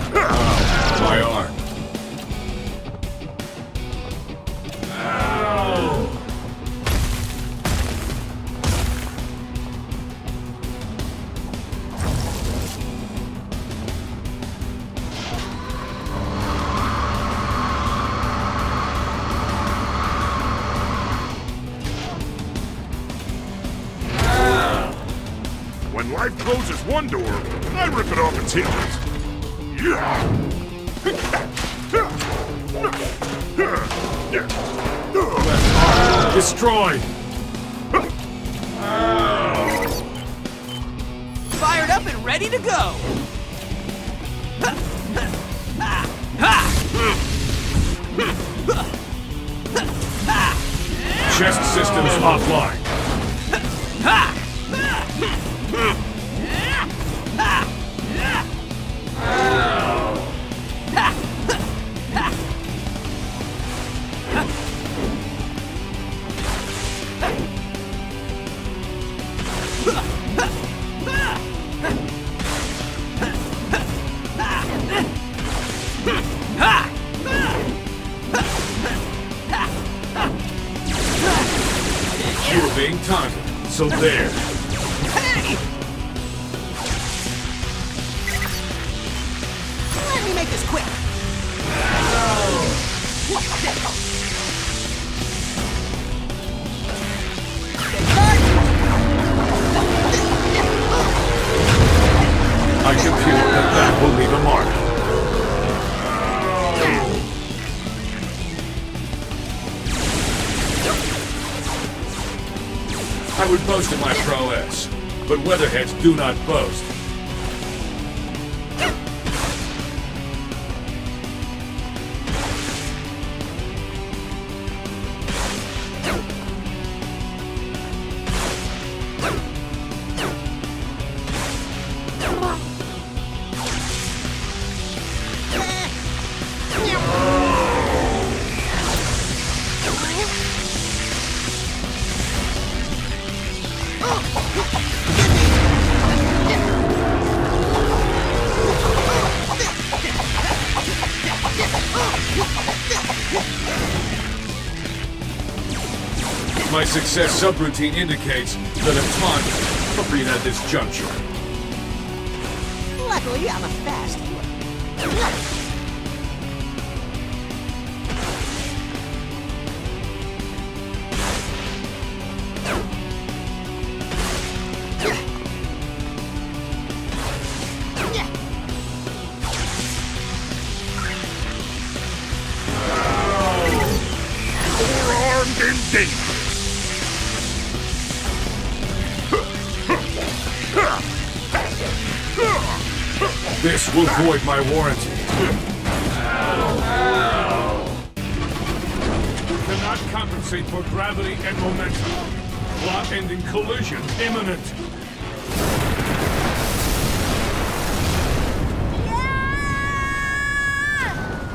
My arm. Ow. When life closes one door, I rip it off its hinges. Yeah. Destroy! Fired up and ready to go! Chest systems offline. So there. Hey! Let me make this quick. I can feel that will leave a mark. I would boast of my prowess, but Weatherheads do not boast. My success subroutine indicates that I'm fine for being at this juncture. Luckily, I'm a fast one. This will void my warranty. We cannot compensate for gravity and momentum. Plot-ending collision imminent. Yeah!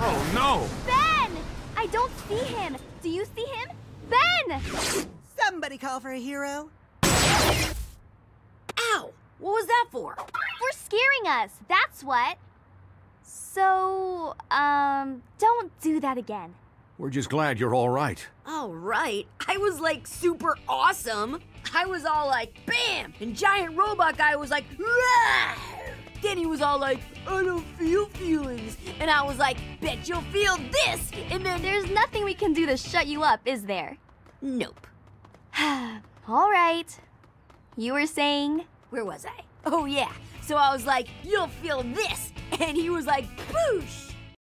Oh no! Ben! I don't see him. Do you see him? Ben! Somebody call for a hero. Ow! What was that for? For scaring us, that's what. So, don't do that again. We're just glad you're all right. All right? I was like super awesome. I was all like, bam! And giant robot guy was like, rawr! Then he was all like, I don't feel feelings. And I was like, bet you'll feel this! And then there's nothing we can do to shut you up, is there? Nope. All right. You were saying? Where was I? Oh yeah, so I was like, you'll feel this, and he was like, boosh!